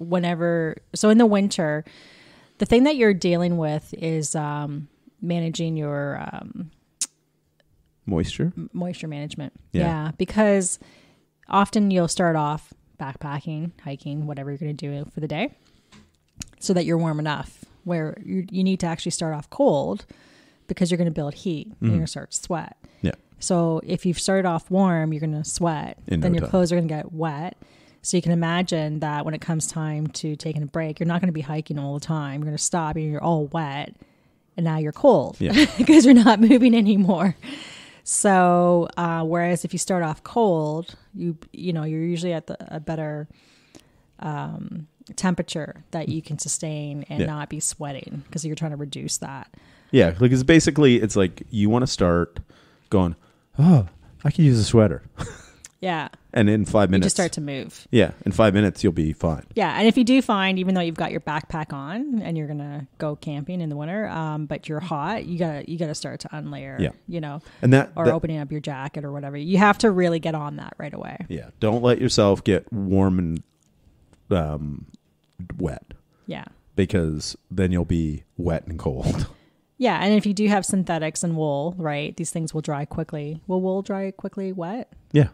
So in the winter... The thing that you're dealing with is managing your moisture management. Yeah. Because often you'll start off backpacking, hiking, whatever you're going to do for the day so that you're warm enough where you need to actually start off cold because you're going to build heat and you're going to start to sweat. Yeah. So if you've started off warm, you're going to sweat. Then your clothes are going to get wet. So you can imagine that when it comes time to taking a break, you're not going to be hiking all the time. You're going to stop and you're all wet and now you're cold because you're not moving anymore. So whereas if you start off cold, you know, you're usually at a better temperature that you can sustain and not be sweating because you're trying to reduce that. Yeah, like it's basically, it's like you want to start going, oh, I could use a sweater. Yeah. And in 5 minutes. You just start to move. Yeah. In 5 minutes, you'll be fine. Yeah. And if you do find, even though you've got your backpack on and you're going to go camping in the winter, but you're hot, you got to start to unlayer, you know, and that, opening up your jacket or whatever. You have to really get on that right away. Yeah. Don't let yourself get warm and wet. Yeah. Because then you'll be wet and cold. Yeah. And if you do have synthetics and wool, right, these things will dry quickly. Will wool dry quickly wet? Yeah.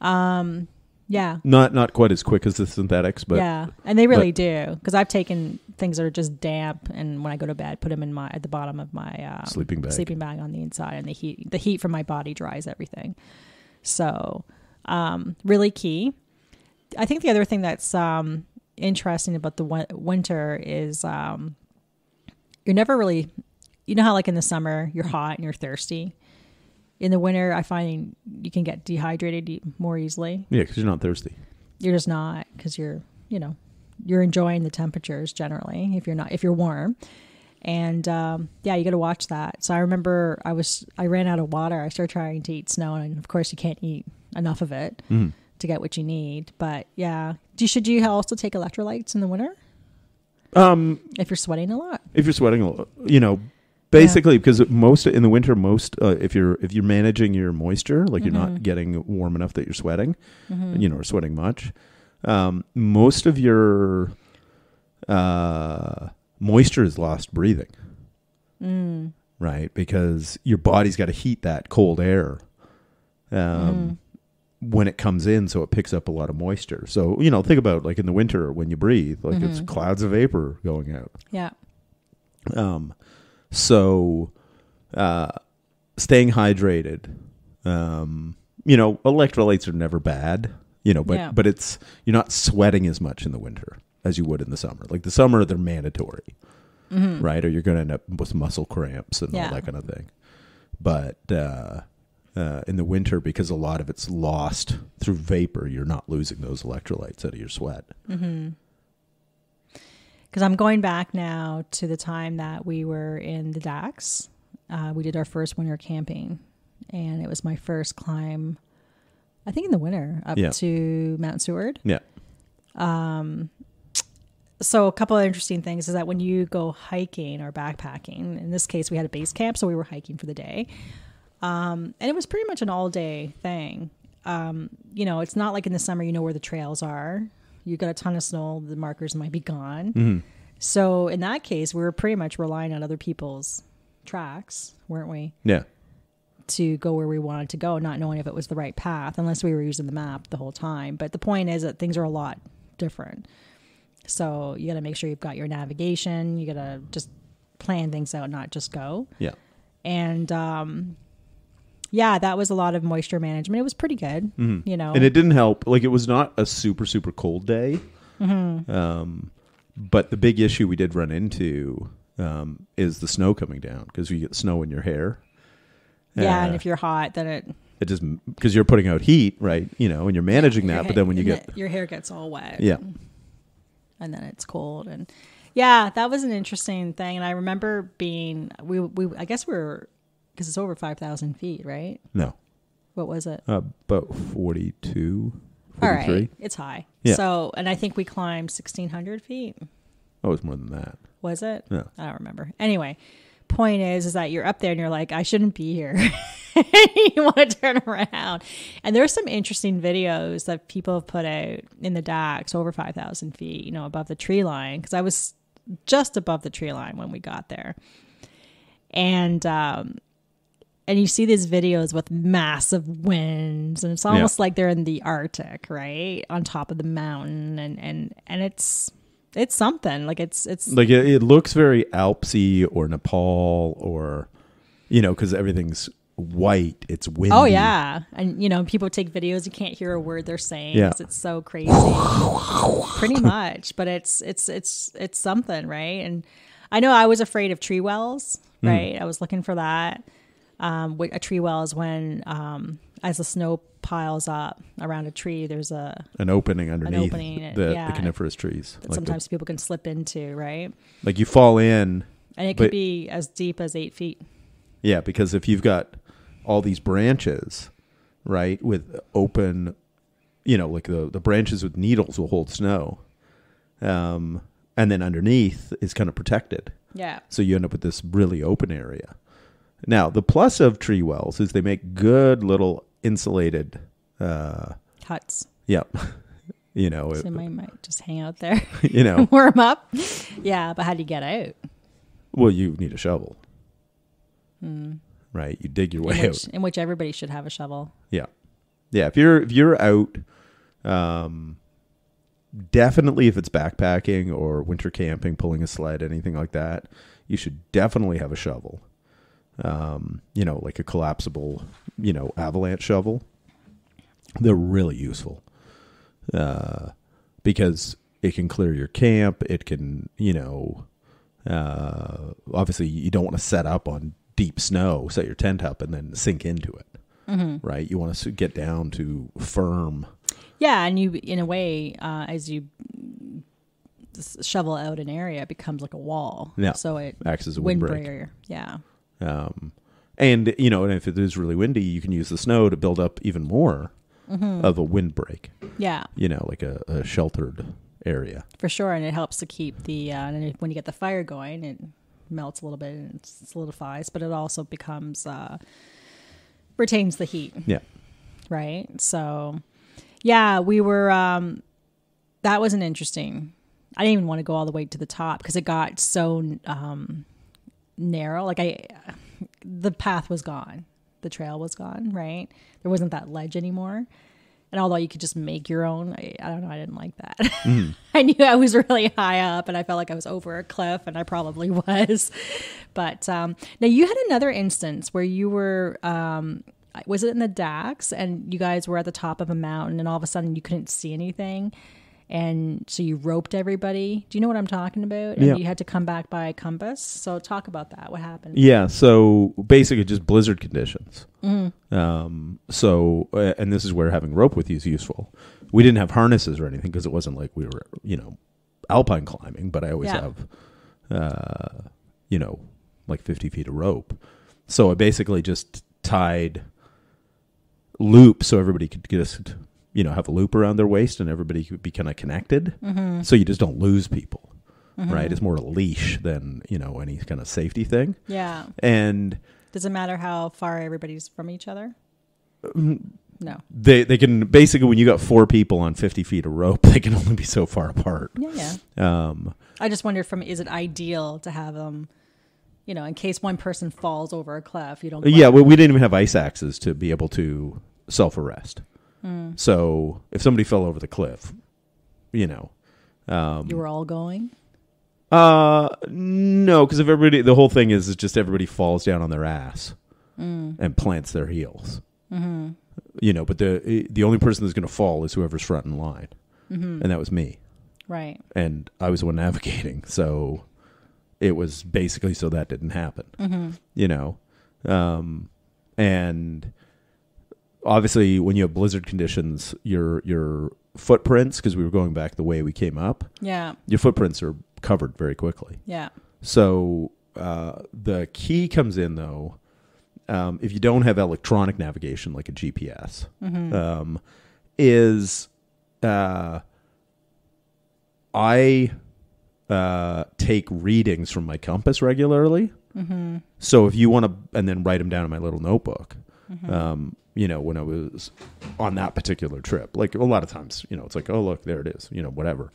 Yeah. Not quite as quick as the synthetics, but yeah, and they really do because I've taken things that are just damp, and when I go to bed, put them in at the bottom of my sleeping bag on the inside, and the heat from my body dries everything. So, really key. I think the other thing that's interesting about the winter is you're never really, you know how like in the summer you're hot and you're thirsty. In the winter, I find you can get dehydrated more easily. Yeah, because you're not thirsty. You're just not, because you're enjoying the temperatures generally if you're warm. And you got to watch that. So I remember I ran out of water. I started trying to eat snow, and of course you can't eat enough of it to get what you need. But yeah, should you also take electrolytes in the winter? If you're sweating a lot. If you're sweating a lot, you know. Basically, because in the winter, if you're managing your moisture, like you're not getting warm enough that you're sweating, you know, or sweating much, most of your moisture is lost breathing, right? Because your body's got to heat that cold air when it comes in, so it picks up a lot of moisture. So, you know, think about like in the winter when you breathe, like it's clouds of vapor going out. Yeah. So, staying hydrated, you know, electrolytes are never bad, you know, but it's, you're not sweating as much in the winter as you would in the summer. Like the summer, they're mandatory, right? Or you're going to end up with muscle cramps and all that kind of thing. But, in the winter, because a lot of it's lost through vapor, you're not losing those electrolytes out of your sweat. Mm-hmm. Because I'm going back now to the time that we were in the Dax. We did our first winter camping, and it was my first climb, I think in the winter, up to Mount Seward. Yeah. So a couple of interesting things is that when you go hiking or backpacking, in this case, we had a base camp, so we were hiking for the day. And it was pretty much an all-day thing. You know, it's not like in the summer you know where the trails are. You got a ton of snow, the markers might be gone. Mm-hmm. So in that case, we were pretty much relying on other people's tracks, weren't we? Yeah. To go where we wanted to go, not knowing if it was the right path, unless we were using the map the whole time. But the point is that things are a lot different. So you got to make sure you've got your navigation. You got to just plan things out, not just go. Yeah. And that was a lot of moisture management. It was pretty good, you know. And it didn't help. Like, it was not a super, super cold day. Mm-hmm. But the big issue we did run into is the snow coming down, because you get snow in your hair. Yeah, and if you're hot, then it just... Because you're putting out heat, right? You know, and you're managing that, but then when you get... Your hair gets all wet. Yeah. And then it's cold. And yeah, that was an interesting thing. And I remember being... I guess we were... Because it's over 5,000 feet, right? No. What was it? About 42, 43. All right. It's high. Yeah. So, and I think we climbed 1,600 feet. Oh, it was more than that. Was it? No. I don't remember. Anyway, point is that you're up there and you're like, I shouldn't be here. You want to turn around. And there's some interesting videos that people have put out in the Dax over 5,000 feet, you know, above the tree line. Because I was just above the tree line when we got there. And you see these videos with massive winds, and it's almost like they're in the Arctic, right? On top of the mountain, and it's something. Like it's like it looks very Alpsy or Nepal, or, you know, because everything's white, it's windy. Oh yeah. And you know, people take videos, you can't hear a word they're saying because it's so crazy. Pretty much. But it's something, right? And I know I was afraid of tree wells, right? I was looking for that. A tree well is when as the snow piles up around a tree, there's an opening underneath the coniferous trees. That like sometimes people can slip into, right? Like you fall in. And it could be as deep as 8 feet. Yeah, because if you've got all these branches, right, with open, you know, like the branches with needles will hold snow. And then underneath is kind of protected. Yeah. So you end up with this really open area. Now, the plus of tree wells is they make good little insulated huts. Yep. You know. Somebody might just hang out there, you know, warm up. Yeah, but how do you get out? Well, you need a shovel. Right, you dig your way out. In which everybody should have a shovel. Yeah, yeah. If you're out, definitely if it's backpacking or winter camping, pulling a sled, anything like that, you should definitely have a shovel. You know, like a collapsible, you know, avalanche shovel. They're really useful because it can clear your camp. It can, you know, obviously you don't want to set up on deep snow, set your tent up and then sink into it. Right, you want to get down to firm. Yeah, and you, in a way, as you shovel out an area, it becomes like a wall. Yeah, so it acts as a wind barrier. Yeah. And you know, and if it is really windy, you can use the snow to build up even more of a windbreak. Yeah, you know, like a sheltered area for sure. And it helps to keep the and when you get the fire going, it melts a little bit and solidifies, but it also becomes retains the heat. Yeah, right. So yeah, we were that was an interesting. I didn't even want to go all the way to the top because it got so narrow. Like the path was gone, the trail was gone, right? There wasn't that ledge anymore. And although you could just make your own, I don't know, I didn't like that. I knew I was really high up and I felt like I was over a cliff, and I probably was. But now you had another instance where you were, was it in the Dax? And you guys were at the top of a mountain and all of a sudden you couldn't see anything. And so you roped everybody. Do you know what I'm talking about? And you had to come back by compass. So talk about that. What happened? Yeah. So basically just blizzard conditions. So, and this is where having rope with you is useful. We didn't have harnesses or anything because it wasn't like we were, you know, alpine climbing, but I always have, you know, like 50 feet of rope. So I basically just tied loops so everybody could just, you know, have a loop around their waist and everybody could be kind of connected. So you just don't lose people, right? It's more a leash than, you know, any kind of safety thing. Yeah. And does it matter how far everybody's from each other? No. They can basically, when you got four people on 50 feet of rope, they can only be so far apart. Yeah, yeah. I just wondered from, is it ideal to have them, you know, in case one person falls over a cliff, you don't. Yeah. Well, we didn't even have ice axes to be able to self-arrest. So if somebody fell over the cliff, you know, you were all going, no, because if everybody, the whole thing is just everybody falls down on their ass and plants their heels, you know, but the only person that's going to fall is whoever's front in line. And that was me. Right. And I was the one navigating. So it was basically, so that didn't happen, you know? And obviously, when you have blizzard conditions, your footprints, because we were going back the way we came up, your footprints are covered very quickly. Yeah. So the key comes in, though, if you don't have electronic navigation like a GPS, is I take readings from my compass regularly. So if you want to, and then write them down in my little notebook. You know, when I was on that particular trip, like a lot of times, you know, it's like, oh, look, there it is, you know, whatever.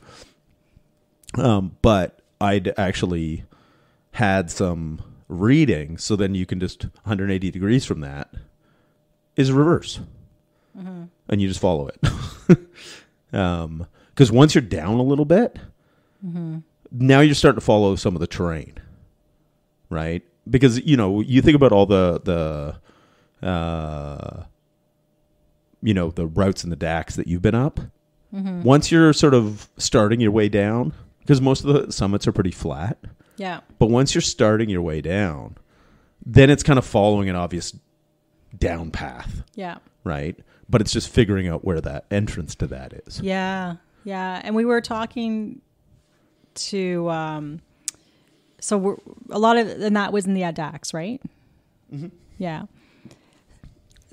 But I'd actually had some reading. So then you can just 180 degrees from that is reverse. And you just follow it. Because once you're down a little bit, now you're starting to follow some of the terrain. Right. Because, you know, you think about all the you know, the routes and the DACs that you've been up. Mm-hmm. Once you're sort of starting your way down, because most of the summits are pretty flat. Yeah. But once you're starting your way down, then it's kind of following an obvious down path. Yeah. Right? But it's just figuring out where that entrance to that is. Yeah. Yeah. And we were talking to, so we're, a lot of, and that was in the ADACs, right? Mm-hmm. Yeah.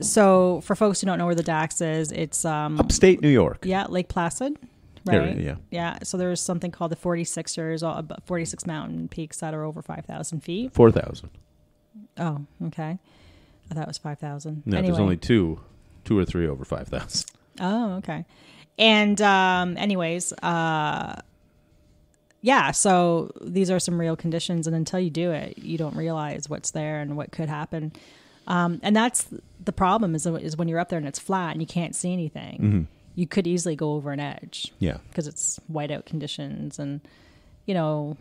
So for folks who don't know where the DACs is, it's... upstate New York. Yeah, Lake Placid, right? Yeah. Yeah, so there's something called the 46ers, 46 mountain peaks that are over 5,000 feet. 4,000. Oh, okay. I thought it was 5,000. No, anyway. There's only two or three over 5,000. Oh, okay. And anyways, yeah, so these are some real conditions, and until you do it, you don't realize what's there and what could happen. And that's the problem is when you're up there and it's flat and you can't see anything, mm-hmm. you could easily go over an edge. Yeah. Because it's whiteout conditions. And, you know,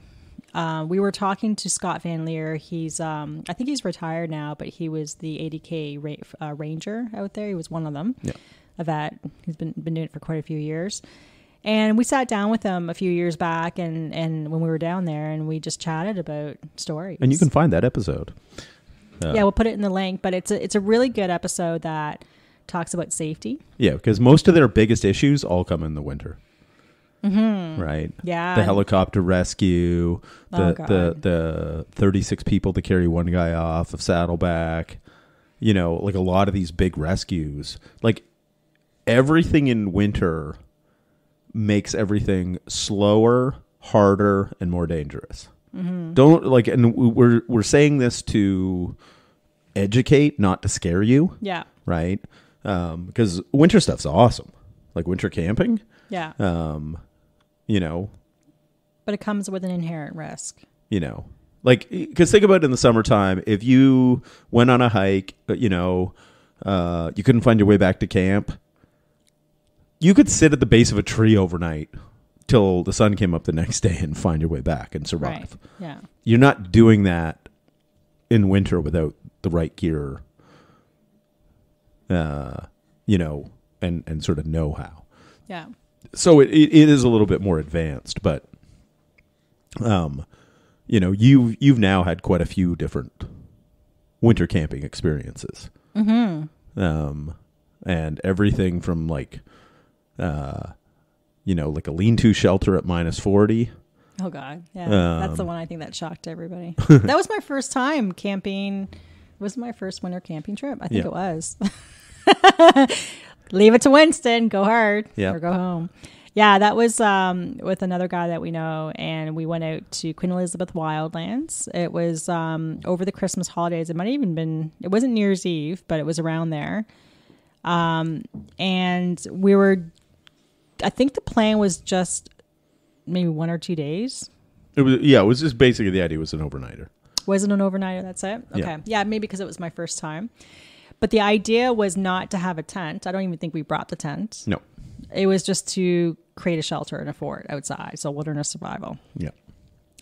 we were talking to Scott Van Leer. He's, I think he's retired now, but he was the ADK ranger out there. He was one of them. Yeah. A vet. He's been doing it for quite a few years. And we sat down with him a few years back and when we were down there and we just chatted about stories. And you can find that episode. Yeah, we'll put it in the link, but it's a really good episode that talks about safety. Yeah, because most of their biggest issues all come in the winter, mm-hmm. right? Yeah, the helicopter rescue, the 36 people to carry one guy off of Saddleback. You know, like a lot of these big rescues, like everything in winter makes everything slower, harder, and more dangerous. Mm-hmm. Don't like, and we're saying this to educate, not to scare you. Yeah. Right. Because winter stuff's awesome, like winter camping. Yeah. You know, but it comes with an inherent risk. You know, like because think about it in the summertime. If you went on a hike, you know, you couldn't find your way back to camp. You could sit at the base of a tree overnight till the sun came up the next day and find your way back and survive. Right. Yeah. You're not doing that in winter without the right gear, you know, and sort of know-how. Yeah. So it is a little bit more advanced, but, you know, you've now had quite a few different winter camping experiences. Mm-hmm. And everything from like, you know, like a lean-to shelter at -40. Oh, God. Yeah. That's the one I think that shocked everybody. That was my first time camping. It was my first winter camping trip. I think it was. Leave it to Winston. Go hard or go home. Yeah, that was with another guy that we know, and we went out to Queen Elizabeth Wildlands. It was over the Christmas holidays. It might have even been, it wasn't New Year's Eve, but it was around there. And we were... I think the plan was just maybe 1 or 2 days. It was, yeah, it was just basically the idea was an overnighter. Was it an overnighter? That's it? Okay. Yeah, maybe because it was my first time. But the idea was not to have a tent. I don't even think we brought the tent. No. It was just to create a shelter and a fort outside. So wilderness survival. Yeah.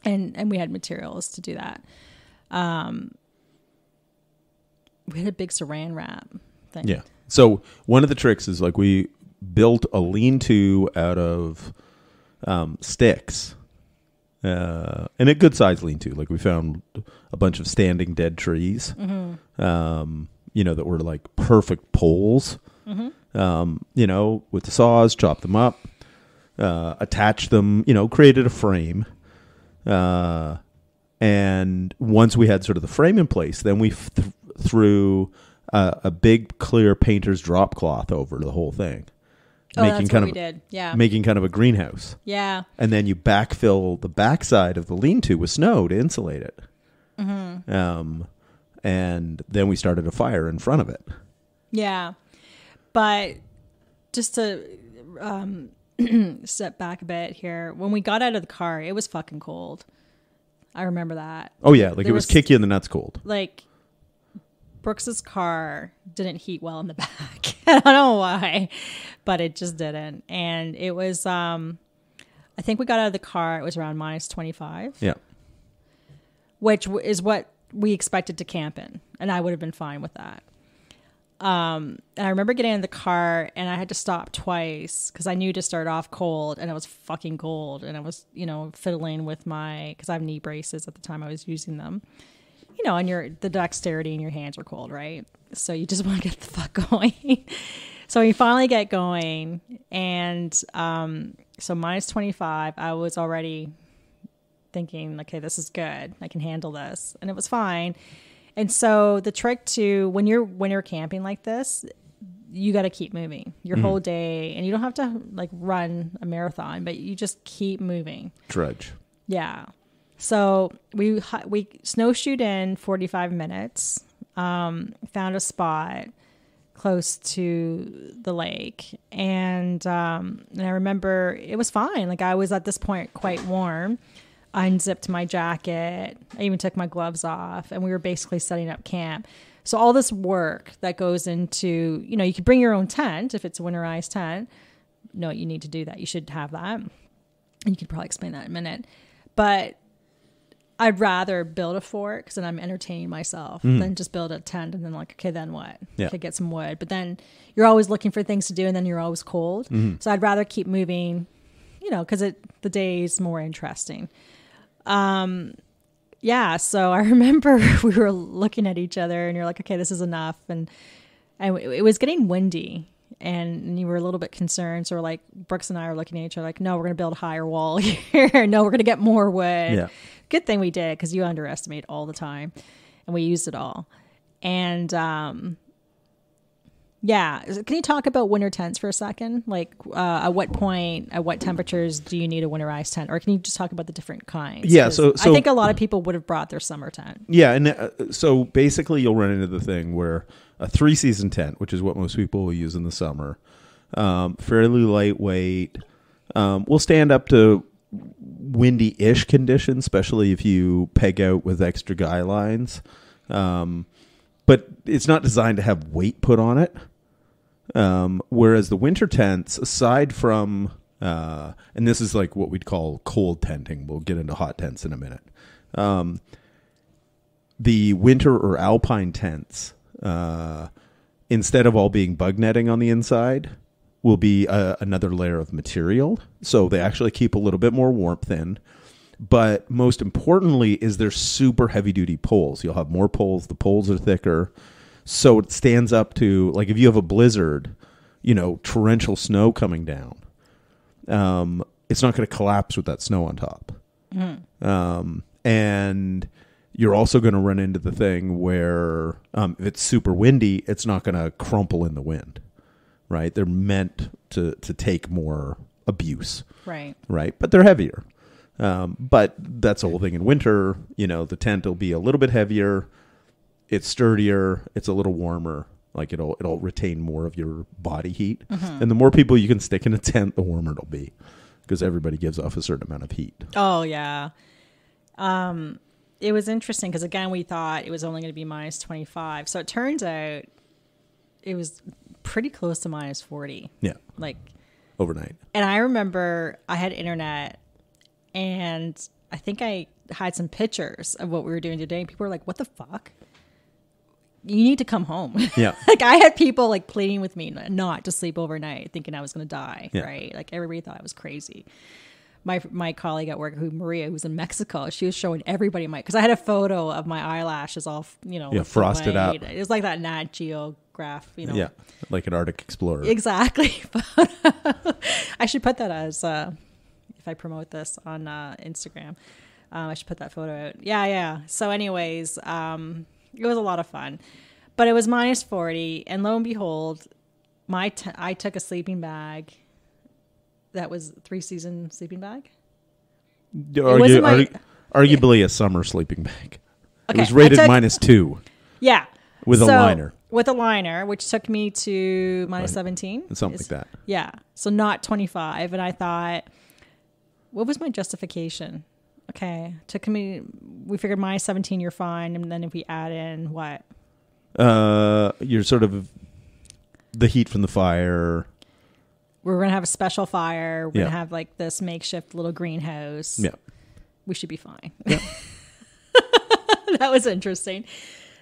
And we had materials to do that. We had a big saran wrap thing. Yeah. So one of the tricks is like we built a lean-to out of sticks, and a good-sized lean-to. Like we found a bunch of standing dead trees, mm-hmm. You know, that were like perfect poles. Mm-hmm. You know, with the saws, chopped them up, attached them. You know, created a frame, and once we had sort of the frame in place, then we threw a big clear painter's drop cloth over the whole thing. Making kind of a greenhouse. Yeah. And then you backfill the backside of the lean-to with snow to insulate it. Mm-hmm. And then we started a fire in front of it. Yeah. But just to step back a bit here, when we got out of the car, it was fucking cold. I remember that. Oh, yeah. Like there it was kick you in the nuts cold. Like... Brooks's car didn't heat well in the back. I don't know why, but it just didn't. And it was, I think we got out of the car. It was around -25. Yeah. Which is what we expected to camp in. And I would have been fine with that. And I remember getting in the car and I had to stop twice because I knew to start off cold, and it was fucking cold. And I was, you know, fiddling with my, because I have knee braces at the time I was using them, you know, and the dexterity in your hands are cold, right? So you just want to get the fuck going. So we finally get going, and so minus 25, I was already thinking, okay, this is good. I can handle this. And it was fine. And so the trick to when you're camping like this, you got to keep moving your whole day, and you don't have to like run a marathon, but you just keep moving. Trudge. Yeah. So we snowshoed in 45 minutes, found a spot close to the lake. And I remember it was fine. Like I was at this point quite warm. I unzipped my jacket. I even took my gloves off, and we were basically setting up camp. So all this work that goes into, you know, you could bring your own tent if it's a winterized tent. No, you need to do that. You should have that. And you can probably explain that in a minute. But I'd rather build a fort because then I'm entertaining myself than just build a tent and then like, okay, then what? Yeah. Okay, get some wood. But then you're always looking for things to do, and then you're always cold. Mm. So I'd rather keep moving, you know, because the day's more interesting. Yeah. So I remember we were looking at each other and you're like, okay, this is enough. And it was getting windy and you were a little bit concerned. So we're like, Brooks and I are looking at each other like, no, we're going to build a higher wall here. No, we're going to get more wood. Yeah. Good thing we did, 'cause you underestimate all the time and we used it all. And, yeah. Can you talk about winter tents for a second? Like at what point, at what temperatures do you need a winterized tent? Or can you just talk about the different kinds? Yeah. So I think a lot of people would have brought their summer tent. Yeah. And so basically you'll run into the thing where a 3-season tent, which is what most people will use in the summer, fairly lightweight, will stand up to windy-ish conditions, especially if you peg out with extra guy lines. But it's not designed to have weight put on it. Whereas the winter tents, aside from, and this is like what we'd call cold tenting. We'll get into hot tents in a minute. The winter or alpine tents, instead of all being bug netting on the inside, will be another layer of material. So they actually keep a little bit more warmth in. But most importantly is they're super heavy-duty poles. You'll have more poles. The poles are thicker. So it stands up to, like, if you have a blizzard, you know, torrential snow coming down, it's not going to collapse with that snow on top. Mm-hmm. And you're also going to run into the thing where if it's super windy, it's not going to crumple in the wind, right? They're meant to take more abuse. Right. Right? But they're heavier. But that's the whole thing in winter, you know, the tent will be a little bit heavier. It's sturdier. It's a little warmer. Like it'll retain more of your body heat. Mm-hmm. And the more people you can stick in a tent, the warmer it'll be, because everybody gives off a certain amount of heat. Oh yeah. It was interesting because again, we thought it was only going to be minus 25. So it turns out it was pretty close to minus 40. Yeah. Like overnight. And I remember I had internet. And I think I had some pictures of what we were doing today. People were like, what the fuck? You need to come home. Yeah. Like I had people like pleading with me not to sleep overnight, thinking I was going to die. Yeah. Right. Like everybody thought I was crazy. My colleague at work, Maria, who's in Mexico, she was showing everybody because I had a photo of my eyelashes all, you know. Yeah, frosted out. It was like that Nat Geo graph, you know. Yeah. Like an Arctic explorer. Exactly. I should put that as... I promote this on Instagram. I should put that photo out. Yeah. So anyways, it was a lot of fun, but it was minus 40. And lo and behold, I took a sleeping bag. That was 3-season sleeping bag. Arguably a summer sleeping bag. Okay, it was rated -2. Yeah. With a liner. With a liner, which took me to minus 17. Something like that. Yeah. So not 25. And I thought... What was my justification? Okay. We figured minus 17, you're fine. And then if we add in what? You're sort of the heat from the fire. We're going to have a special fire. We're going to have like this makeshift little greenhouse. Yeah. We should be fine. Yeah. That was interesting.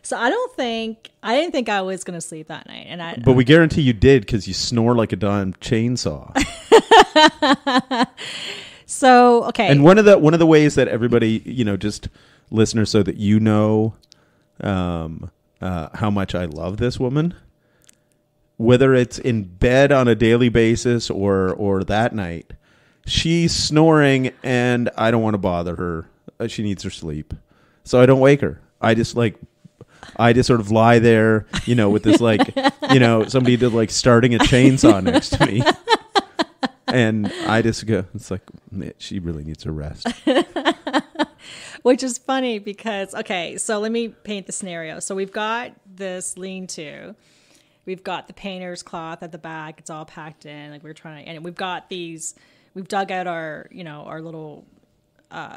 So I didn't think I was going to sleep that night. And But we guarantee you did, because you snore like a damn chainsaw. So, okay. And one of the ways that everybody, just listeners, so that you know how much I love this woman, whether it's in bed on a daily basis or that night, she's snoring and I don't want to bother her. She needs her sleep. So I don't wake her. I just sort of lie there, with this somebody did starting a chainsaw next to me. And I just go, it's like, she really needs a rest. Which is funny because, okay, so let me paint the scenario. So we've got this lean-to. We've got the painter's cloth at the back. It's all packed in. And we've got these, we've dug out our, our little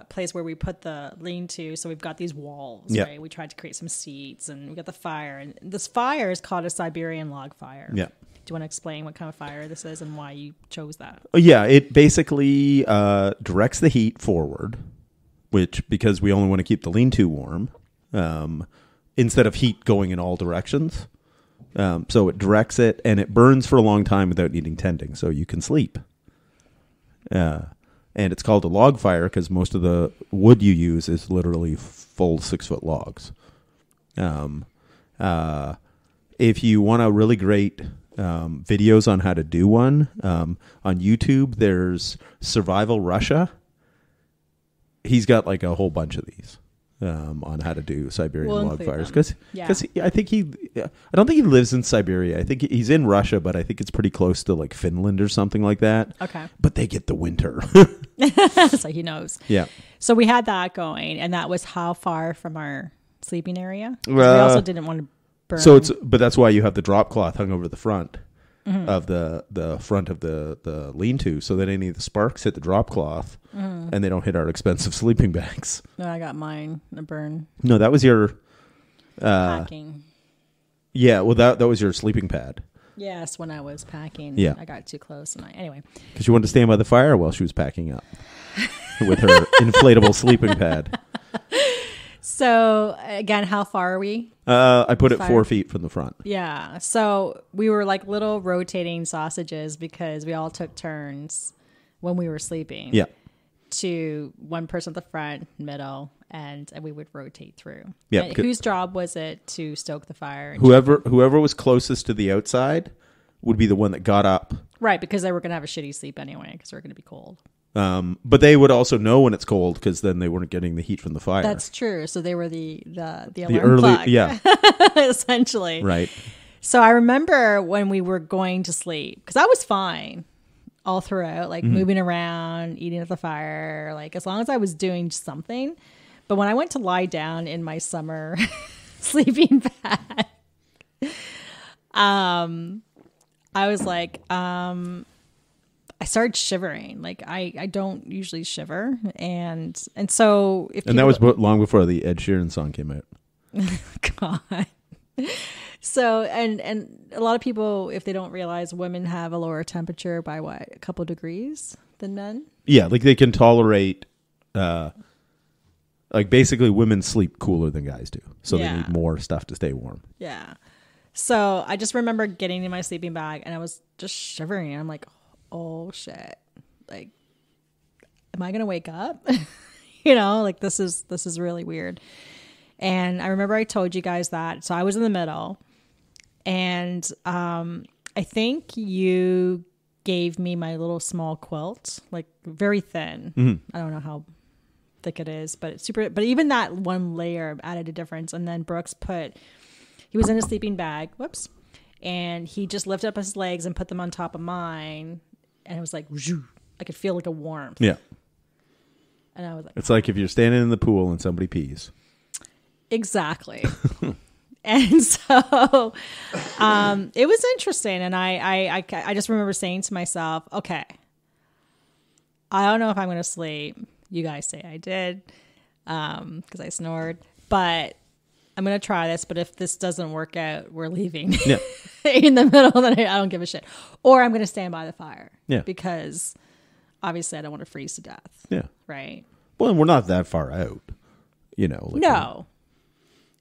place where we put the lean-to. So we've got these walls, yep. Right? We tried to create some seats and we got the fire. And this fire is called a Siberian log fire. Yeah. Do you want to explain what kind of fire this is and why you chose that? Yeah, it basically directs the heat forward, because we only want to keep the lean-to warm, instead of heat going in all directions. So it directs it, and it burns for a long time without needing tending, so you can sleep. And it's called a log fire because most of the wood you use is literally full 6-foot logs. If you want a really great... videos on how to do one. On YouTube, there's Survival Russia. He's got a whole bunch of these on how to do Siberian log fires. Because I don't think he lives in Siberia. I think he's in Russia, but I think it's pretty close to Finland or something like that. Okay. But they get the winter. So he knows. Yeah. So we had that going, and that was how far from our sleeping area? We also didn't want to burn. So but that's why you have the drop cloth hung over the front of the front of the lean-to, so that any of the sparks hit the drop cloth and they don't hit our expensive sleeping bags. No, I got mine a burn. No, that was your packing. Yeah, well that was your sleeping pad. Yes, when I was packing, yeah. I got too close anyway. Because you wanted to stand by the fire while she was packing up with her inflatable sleeping pad. So again, how far are we? I put it 4 feet from the front. Yeah. So we were little rotating sausages because we all took turns when we were sleeping. Yeah. To one person at the front, middle, and we would rotate through. Yeah. Whose job was it to stoke the fire? Whoever was closest to the outside would be the one that got up. Right, because they were going to have a shitty sleep anyway because they were going to be cold. But they would also know when it's cold because then they weren't getting the heat from the fire. That's true. So they were the alarm clock. Yeah. Essentially. Right. So I remember when we were going to sleep, because I was fine all throughout, moving around, eating at the fire, as long as I was doing something. But when I went to lie down in my summer sleeping bag, I was I started shivering. I don't usually shiver, and so if that was long before the Ed Sheeran song came out. God. So and a lot of people, if they don't realize, women have a lower temperature by what, a couple degrees than men. Yeah, they can tolerate. Basically, women sleep cooler than guys do, so yeah. They need more stuff to stay warm. Yeah. So I just remember getting in my sleeping bag and I was just shivering. I'm like, oh shit, am I gonna wake up? This is really weird. And I remember I told you guys that. So I was in the middle, and I think you gave me my little small quilt, very thin. I don't know how thick it is, but it's super, but even that one layer added a difference. And then Brooks he was in a sleeping bag, whoops, and he just lifted up his legs and put them on top of mine. And it was I could feel a warmth. Yeah. And I was like... It's like if you're standing in the pool and somebody pees. Exactly. And so it was interesting. And I just remember saying to myself, okay, I don't know if I'm going to sleep. You guys say I did because I snored. But I'm going to try this. But if this doesn't work out, we're leaving. Yeah. In the middle of the night, I don't give a shit. Or I'm going to stand by the fire. Yeah. Because obviously I don't want to freeze to death. Yeah. Right. Well, and we're not that far out. No.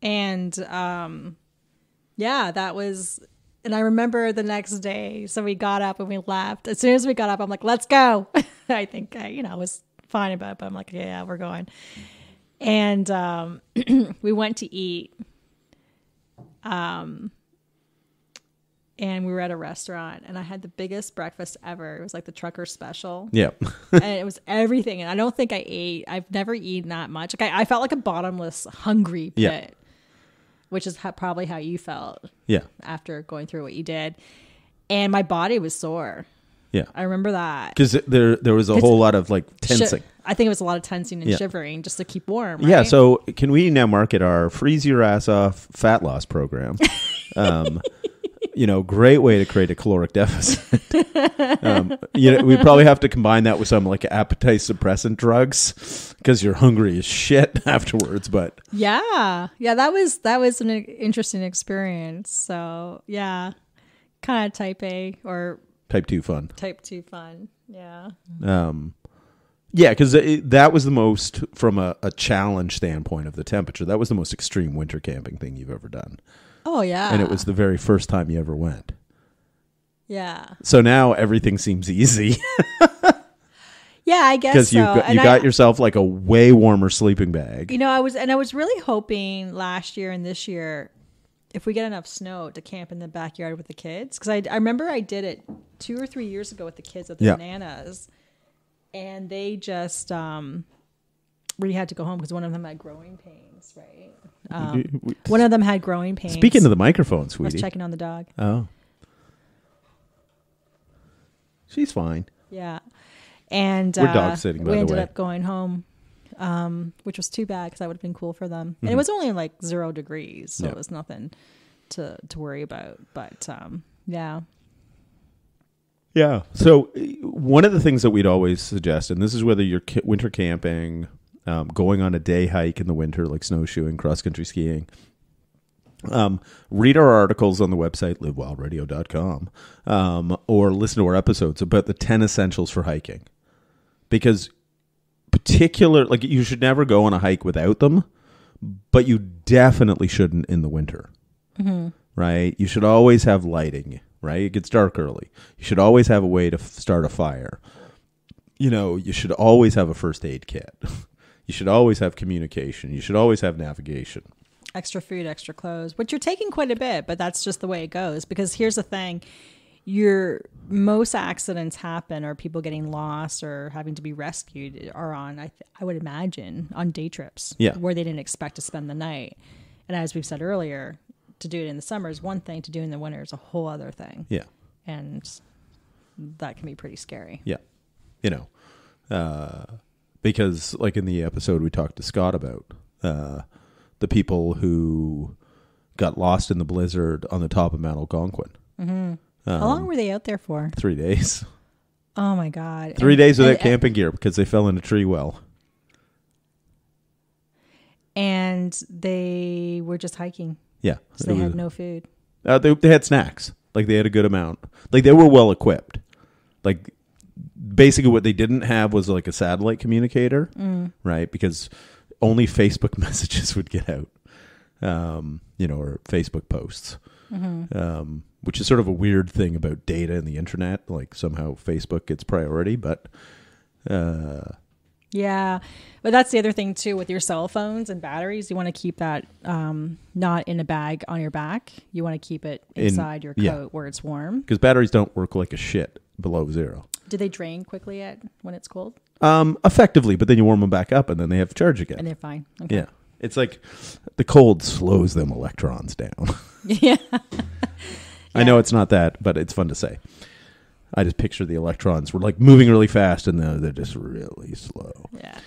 And yeah, that was, and I remember the next day, so we got up and we left. As soon as we got up, I'm like, let's go. I think I, you know, I was fine about it, but I'm like, yeah, we're going. And we went to eat. And we were at a restaurant, and I had the biggest breakfast ever. It was like the trucker special. Yep. And it was everything. And I don't think I ate. I've never eaten that much. Like I felt like a bottomless, hungry pit, yep, which is probably how you felt. Yeah. After going through what you did, and my body was sore. Yeah. I remember that because there was a whole lot of like tensing. I think it was a lot of tensing and shivering just to keep warm. Right? Yeah. So can we now market our freeze your ass off fat loss program? You know, great way to create a caloric deficit. You know, we probably have to combine that with some like appetite suppressant drugs because you're hungry as shit afterwards. But yeah, that was an interesting experience. So yeah, kind of type A or type 2 fun. Type 2 fun, yeah. Yeah, because that was the most, from a challenge standpoint of the temperature, that was the most extreme winter camping thing you've ever done. Oh, yeah. And it was the very first time you ever went. Yeah. So now everything seems easy. Yeah, I guess so. Because you got yourself like a way warmer sleeping bag. You know, I was really hoping last year and this year, if we get enough snow, to camp in the backyard with the kids. Because I remember I did it 2 or 3 years ago with the kids at the bananas. And they just really had to go home because one of them had growing pains, right? One of them had growing pains. Speaking to the microphone, sweetie. I was checking on the dog. Oh. She's fine. Yeah. And we're dog sitting, by the way. We ended up going home, which was too bad because that would have been cool for them. Mm-hmm. And it was only like 0 degrees, so it was nothing to worry about. But yeah. Yeah. So one of the things that we'd always suggest, and this is whether you're winter camping, going on a day hike in the winter, like snowshoeing, cross-country skiing. Read our articles on the website, livewildradio.com, or listen to our episodes about the 10 essentials for hiking. Because like you should never go on a hike without them, but you definitely shouldn't in the winter, mm-hmm, right? You should always have lighting, right? It gets dark early. You should always have a way to start a fire. You know, you should always have a first aid kit. You should always have communication. You should always have navigation. Extra food, extra clothes, which you're taking quite a bit, but that's just the way it goes. Because here's the thing, most accidents happen, or people getting lost or having to be rescued are on, I would imagine, on day trips where they didn't expect to spend the night. And as we've said earlier, to do it in the summer is one thing, to do it in the winter is a whole other thing. Yeah. And that can be pretty scary. Yeah. You know, because like in the episode we talked to Scott about the people who got lost in the blizzard on the top of Mount Algonquin. Mm-hmm. How long were they out there for? 3 days. Oh, my God. 3 days without camping gear because they fell in a tree well. And they were just hiking. Yeah. So they had no food. They had snacks. Like they had a good amount. Like they were well equipped. Like basically what they didn't have was like a satellite communicator, right? Because only Facebook messages would get out, you know, or Facebook posts, mm-hmm, which is sort of a weird thing about data and the internet. Like somehow Facebook gets priority, but yeah. But that's the other thing too, with your cell phones and batteries, you want to keep that not in a bag on your back. You want to keep it inside your coat where it's warm. Because batteries don't work like a shit below zero. Do they drain quickly when it's cold? Effectively, but then you warm them back up and then they have charge again. And they're fine. Okay. Yeah. It's like the cold slows them electrons down. Yeah. I know it's not that, but it's fun to say. I just picture the electrons were like moving really fast and they're just really slow. Yeah.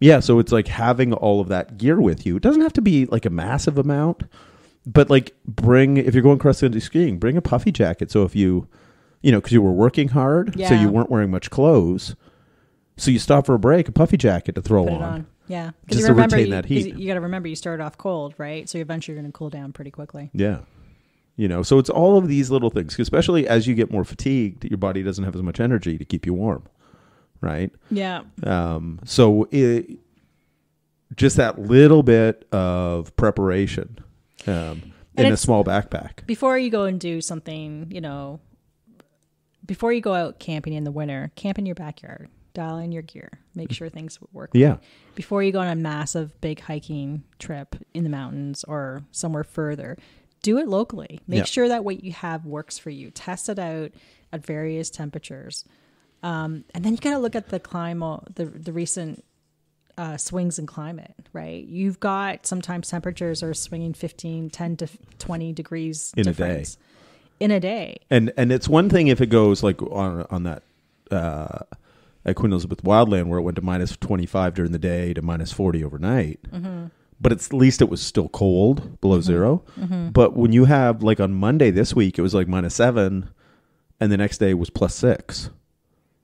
Yeah. So it's like having all of that gear with you. It doesn't have to be like a massive amount, but like if you're going cross-country skiing, bring a puffy jacket. So if you know, because you were working hard, so you weren't wearing much clothes. So you stop for a break, a puffy jacket to throw on. Yeah. Just to retain that heat. You got to remember, you started off cold, right? So eventually you're going to cool down pretty quickly. Yeah. You know, so it's all of these little things, especially as you get more fatigued, your body doesn't have as much energy to keep you warm, right? Yeah. So just that little bit of preparation in a small backpack. Before you go and do something, you know, before you go out camping in the winter, camp in your backyard, dial in your gear, make sure things work. Yeah. Right. Before you go on a massive big hiking trip in the mountains or somewhere further, do it locally. Make sure that what you have works for you. Test it out at various temperatures. And then you got to look at the climate, the recent swings in climate, right? You've got sometimes temperatures are swinging 10 to 20 degrees in difference. In a day. And it's one thing if it goes like on that, at Queen Elizabeth Wildland where it went to minus 25 during the day to minus 40 overnight. Mm-hmm. But at least it was still cold, below zero. Mm-hmm. But when you have, like on Monday this week, it was like minus 7, and the next day was plus 6.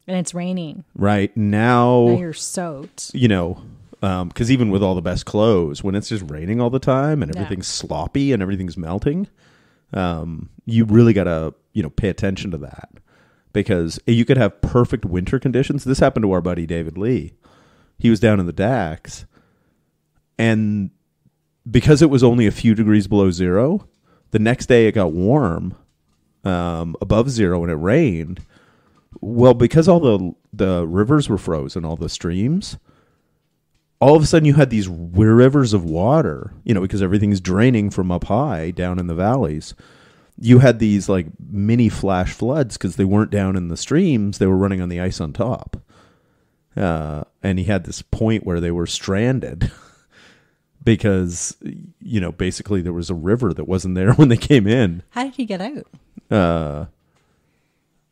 And it's raining. Right. Now you're soaked. You know, because even with all the best clothes, when it's just raining all the time and everything's sloppy and everything's melting, you really got to, you know, pay attention to that. Because you could have perfect winter conditions. This happened to our buddy David Lee. He was down in the Dax. And because it was only a few degrees below zero, the next day it got warm above zero and it rained. Well, because all the rivers were frozen, all the streams, all of a sudden you had these rivers of water, you know, because everything's draining from up high down in the valleys. You had these like mini flash floods because they weren't down in the streams. They were running on the ice on top. And he had this point where they were stranded because, you know, basically there was a river that wasn't there when they came in. How did he get out?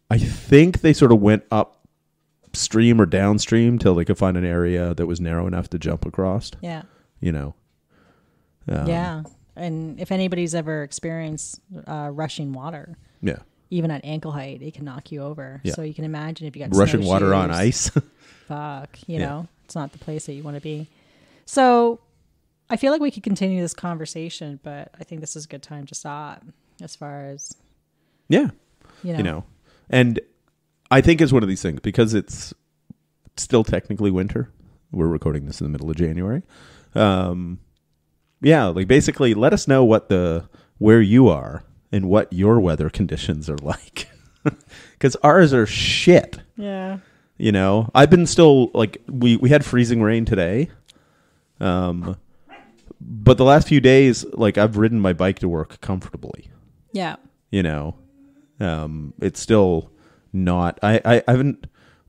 I think they sort of went upstream or downstream till they could find an area that was narrow enough to jump across. Yeah. You know. Yeah. And if anybody's ever experienced rushing water. Yeah. Even at ankle height, it can knock you over. Yeah. So you can imagine if you got rushing water on ice. Fuck, you know, it's not the place that you want to be. So I feel like we could continue this conversation, but I think this is a good time to stop as far as. Yeah. You know. And I think it's one of these things because it's still technically winter. We're recording this in the middle of January. Yeah, like basically let us know what where you are. And what your weather conditions are like. Because ours are shit. Yeah. You know, I've been still, like, we had freezing rain today. But the last few days, like, I've ridden my bike to work comfortably. Yeah. You know, it's still not, I've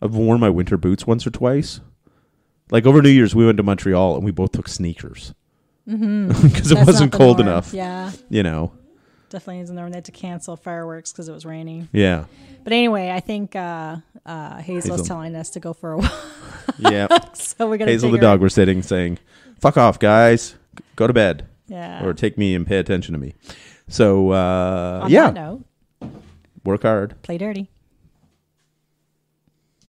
worn my winter boots once or twice. Like, over New Year's, we went to Montreal and we both took sneakers. Mm-hmm. Because it wasn't cold enough. Yeah. You know. Definitely isn't there. And they had to cancel fireworks because it was raining. Yeah. But anyway, I think Hazel's telling us to go for a walk. Yeah. So we're going to Hazel the dog. We're sitting saying, fuck off, guys. Go to bed. Yeah. Or take me and pay attention to me. So, on that note, work hard. Play dirty.